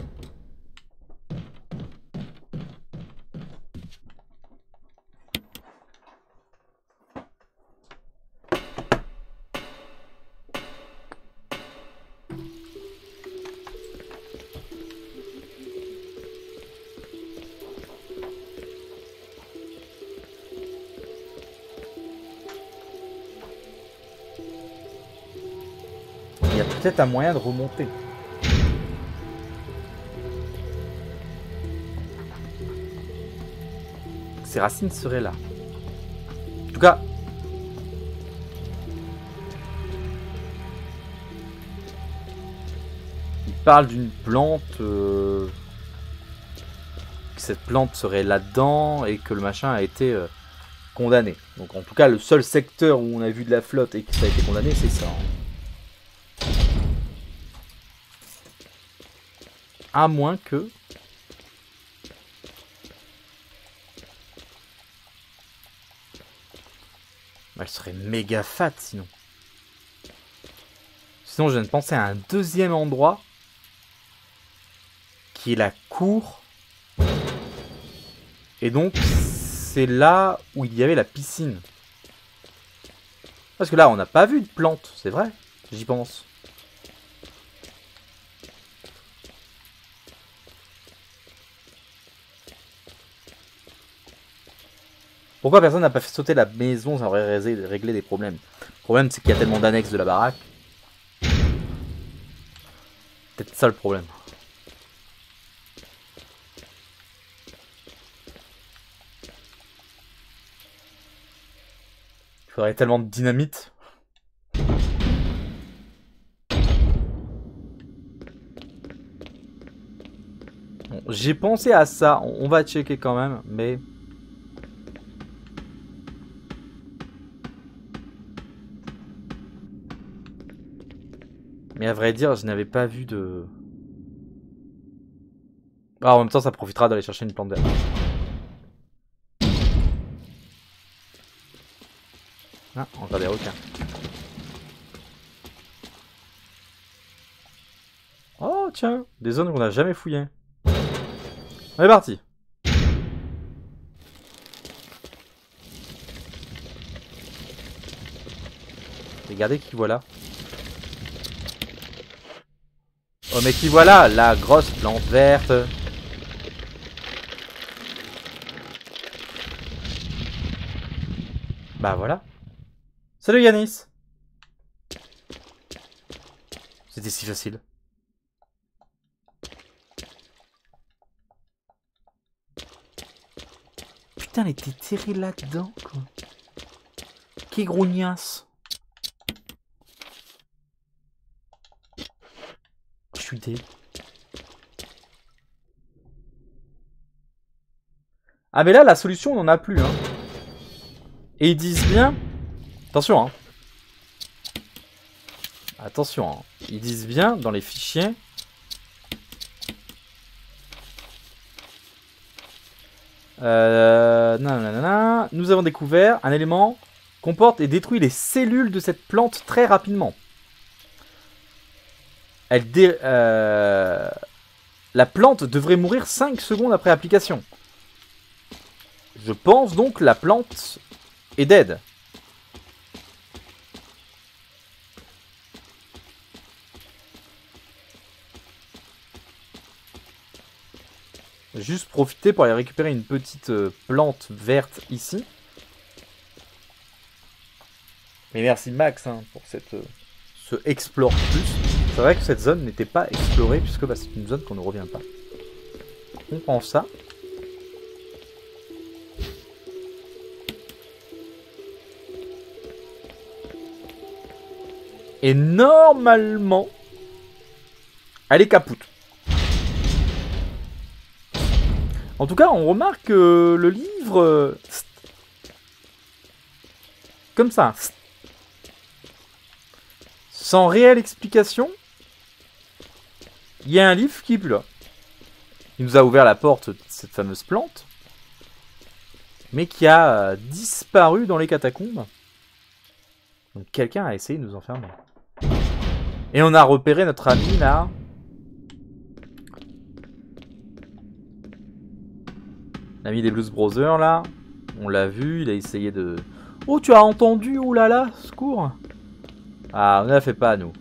Peut-être un moyen de remonter. Ses racines seraient là. En tout cas... Il parle d'une plante... Euh, que cette plante serait là-dedans et que le machin a été euh, condamné. Donc en tout cas, le seul secteur où on a vu de la flotte et que ça a été condamné, c'est ça. À moins que... Bah, elle serait méga fat sinon. Sinon je viens de penser à un deuxième endroit. Qui est la cour. Et donc c'est là où il y avait la piscine. Parce que là on n'a pas vu de plante, c'est vrai. J'y pense. Pourquoi personne n'a pas fait sauter la maison? Ça aurait réglé des problèmes. Le problème, c'est qu'il y a tellement d'annexes de la baraque. Peut-être ça le problème. Il faudrait tellement de dynamite. Bon, j'ai pensé à ça. On va checker quand même, mais... Mais à vrai dire, je n'avais pas vu de... Ah, en même temps, ça profitera d'aller chercher une plante d'herbe. Ah, encore des requins. Oh, tiens, des zones qu'on n'a jamais fouillées. On est parti. Regardez qui voilà. Oh mais qui voilà, la grosse plante verte. Bah voilà. Salut Yanis. C'était si facile. Putain, elle était tirée là-dedans, quoi. Qui grognance. Je suis dé. Ah mais là, la solution, on en a plus, hein. Et ils disent bien... Attention, hein. Attention, hein. Ils disent bien dans les fichiers... Euh, nanana, nous avons découvert un élément comporte et détruit les cellules de cette plante très rapidement. Elle dé, euh, la plante devrait mourir cinq secondes après application. Je pense donc la plante est dead. Juste profiter pour aller récupérer une petite plante verte ici. Mais merci Max hein, pour cette, euh, ce explore plus. C'est vrai que cette zone n'était pas explorée puisque bah, c'est une zone qu'on ne revient pas. On prend ça. Et normalement, elle est capoute. En tout cas, on remarque que le livre... Comme ça. Sans réelle explication, il y a un livre qui pue là. Il nous a ouvert la porte de cette fameuse plante, mais qui a disparu dans les catacombes. Donc quelqu'un a essayé de nous enfermer. Et on a repéré notre ami là... L'ami des Blues Brothers, là, on l'a vu, il a essayé de... Oh, tu as entendu, oh là là, secours. Ah, on ne la fait pas, nous.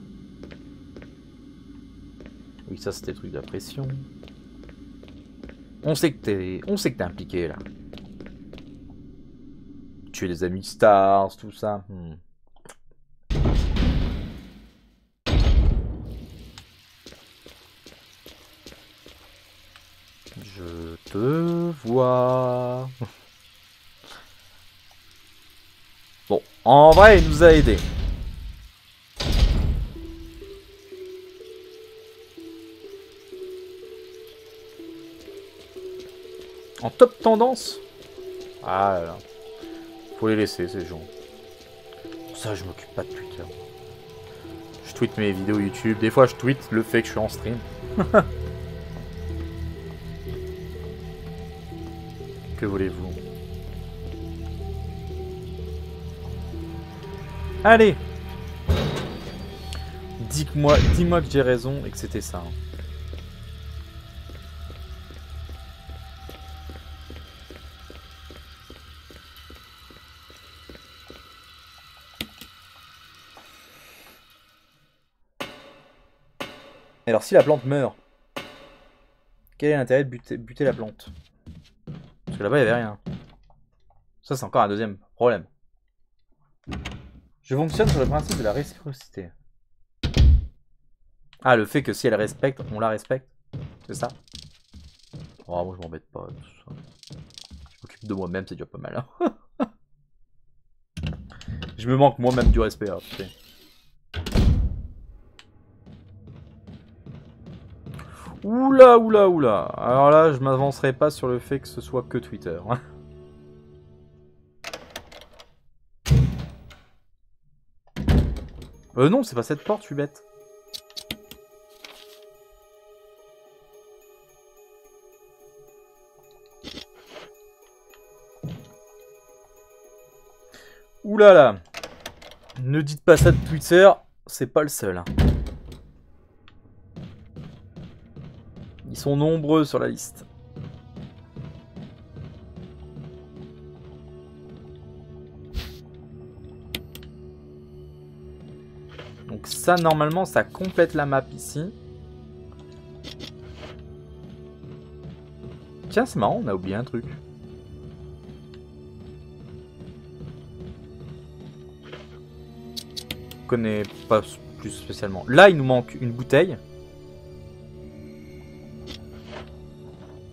Oui, ça, c'était le truc de la pression. On sait que t'es... On sait que t'es impliqué, là. Tuer les amis stars, tout ça. Hmm. Je te vois. Bon, en vrai, il nous a aidés. En top tendance. Ah là là. Faut les laisser, ces gens. Ça, je m'occupe pas de Twitter. Je tweete mes vidéos YouTube. Des fois, je tweete le fait que je suis en stream. Que voulez-vous? Allez! Dis-moi, dis-moi que j'ai raison et que c'était ça. Alors si la plante meurt, quel est l'intérêt de buter, buter la plante? Parce que là-bas, il n'y avait rien. Ça, c'est encore un deuxième problème. Je fonctionne sur le principe de la réciprocité. Ah, le fait que si elle respecte, on la respecte. C'est ça? Oh, moi, je m'embête pas. Tout ça. Je m'occupe de moi-même, c'est déjà pas mal. Hein. Je me manque moi-même du respect. Hein, Oula, oula, oula. Alors là, je m'avancerai pas sur le fait que ce soit que Twitter. euh non, c'est pas cette porte, je suis bête. Oula là. Ne dites pas ça de Twitter, c'est pas le seul. Hein. Ils sont nombreux sur la liste. ça, normalement, ça complète la map ici. Tiens, c'est marrant, on a oublié un truc. Je connais pas plus spécialement. Là, il nous manque une bouteille.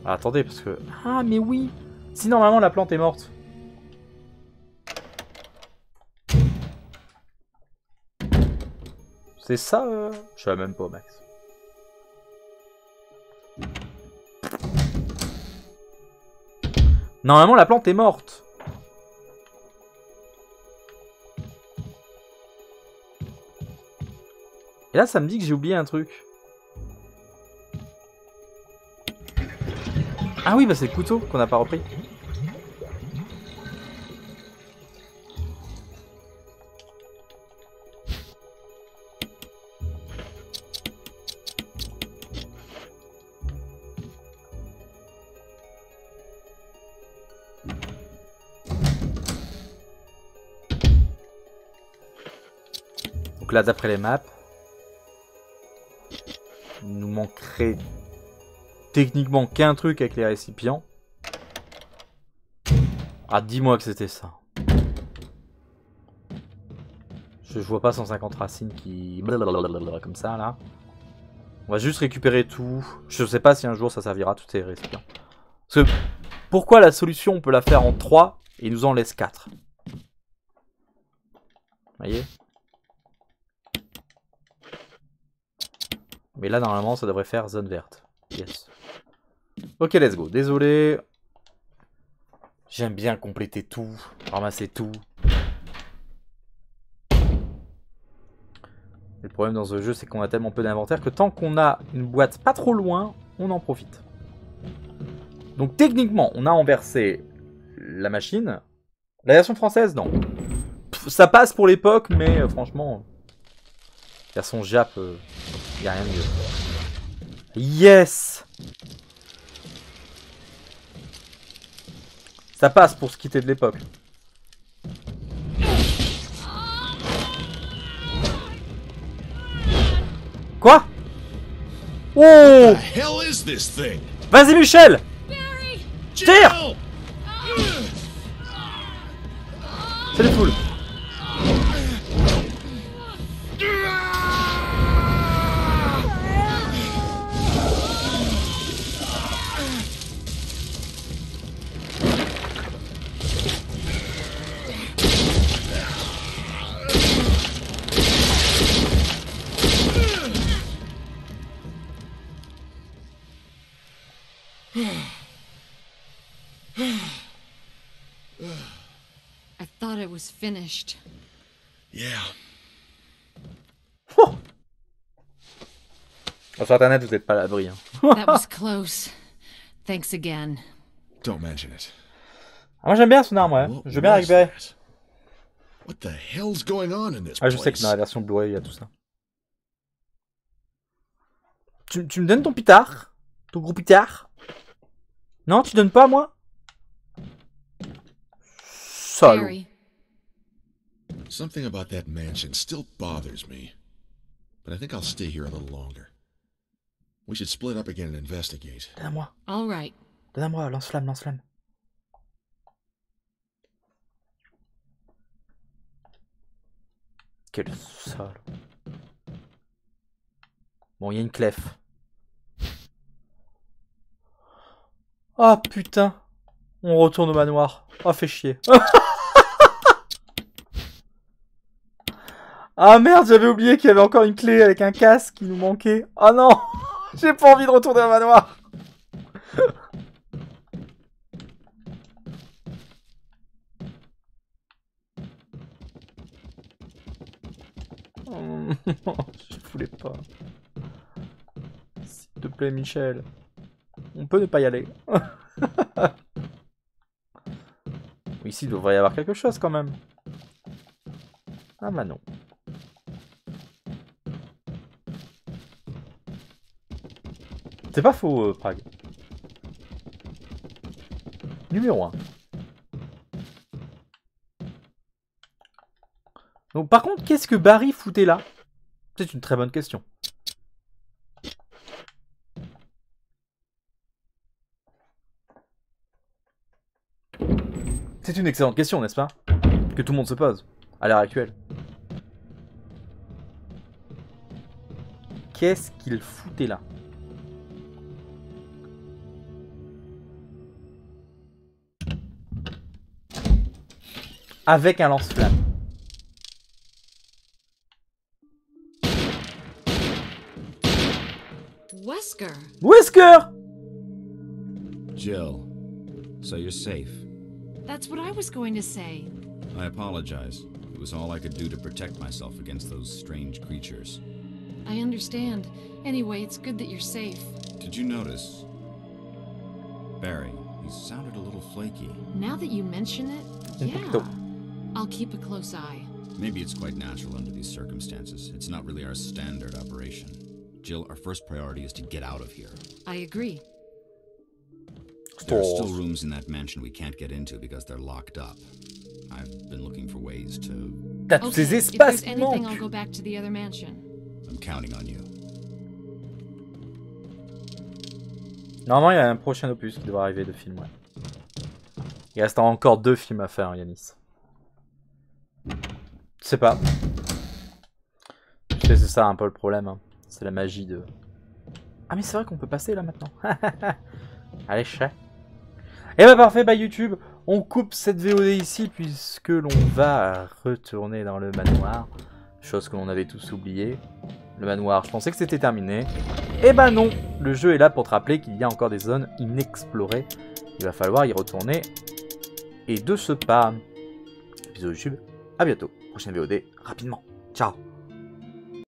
Ah, attendez, parce que... Ah, mais oui! Si, normalement, la plante est morte. C'est ça euh... Je savais même pas, Max. Normalement, la plante est morte. Et là, ça me dit que j'ai oublié un truc. Ah oui, bah c'est le couteau qu'on n'a pas repris. Donc là, d'après les maps, il nous manquerait... techniquement qu'un truc avec les récipients. Ah, dis-moi que c'était ça. Je, je vois pas cent cinquante racines qui... Blablabla, comme ça, là. On va juste récupérer tout. Je sais pas si un jour ça servira, tous ces récipients. Parce que, pourquoi la solution, on peut la faire en trois et il nous en laisse quatre? Vous voyez? Mais là, normalement, ça devrait faire zone verte. Yes. Ok, let's go. Désolé. J'aime bien compléter tout, ramasser tout. Le problème dans ce jeu, c'est qu'on a tellement peu d'inventaire que tant qu'on a une boîte pas trop loin, on en profite. Donc techniquement, on a renversé la machine. La version française, non. Pff, ça passe pour l'époque, mais euh, franchement, la version Jap, euh, y a rien de mieux. Yes! Ça passe pour se quitter de l'époque. Quoi? Oh! Vas-y, Michel! Tire! C'est les poules. Finished. Yeah. Oh. Sur Internet, vous n'êtes pas à l'abri. Hein. That was close. Thanks again. Don't mention it. Ah, moi, j'aime bien son arme, ouais. Je veux bien récupérer. What the hell's going on in this place? Ah, je sais que dans la version Blu-ray, il y a tout ça. Tu, tu me donnes ton pitard, ton gros pitard. Non, tu donnes pas à moi. Salut. Something about that mansion still bothers me, but I think I'll stay here a little longer. We should split up again and investigate. Donne-moi. All right. Donne-moi, lance-flamme, lance-flamme. Quel sale. Bon, il y a une clef. Oh putain. On retourne au manoir. Oh, fait chier. Ah merde, j'avais oublié qu'il y avait encore une clé avec un casque qui nous manquait. Oh non, j'ai pas envie de retourner au manoir. Je voulais pas. S'il te plaît, Michel. On peut ne pas y aller. Ici, il devrait y avoir quelque chose quand même. Ah bah non. C'est pas faux, euh, Prague. Numéro un. Donc par contre, qu'est-ce que Barry foutait là? C'est une très bonne question. C'est une excellente question, n'est-ce pas? Que tout le monde se pose, à l'heure actuelle. Qu'est-ce qu'il foutait là? Avec un lance-flamme. Wesker. Wesker. Jill, so you're safe. That's what I was going to say. I apologize. It was all I could do to protect myself against those strange creatures. I understand. Anyway, it's good that you're safe. Did you notice? Barry, he sounded a little flaky. Now that you mention it, yeah. I'll keep a close eye. Maybe it's quite natural under these circumstances. It's not really our standard operation. Jill, our first priority is to get out of here. I agree. There are still rooms in that mansion we can't get into because they're locked up. I've been looking for ways to... That's okay, if there's anything, I'll go back to the other mansion. I'm counting on you. Normalement, il y a un prochain opus qui devrait arriver de film, ouais. Il reste encore deux films à faire, Yanis. Je sais pas. C'est ça un peu le problème, hein. C'est la magie de... Ah mais c'est vrai qu'on peut passer là maintenant. Allez chat. Et bah parfait, bah YouTube, on coupe cette V O D ici puisque l'on va retourner dans le manoir. Chose que l'on avait tous oublié. Le manoir, je pensais que c'était terminé. Et bah non, le jeu est là pour te rappeler qu'il y a encore des zones inexplorées. Il va falloir y retourner. Et de ce pas, bisous YouTube, à bientôt. Prochaine V O D, rapidement. Ciao.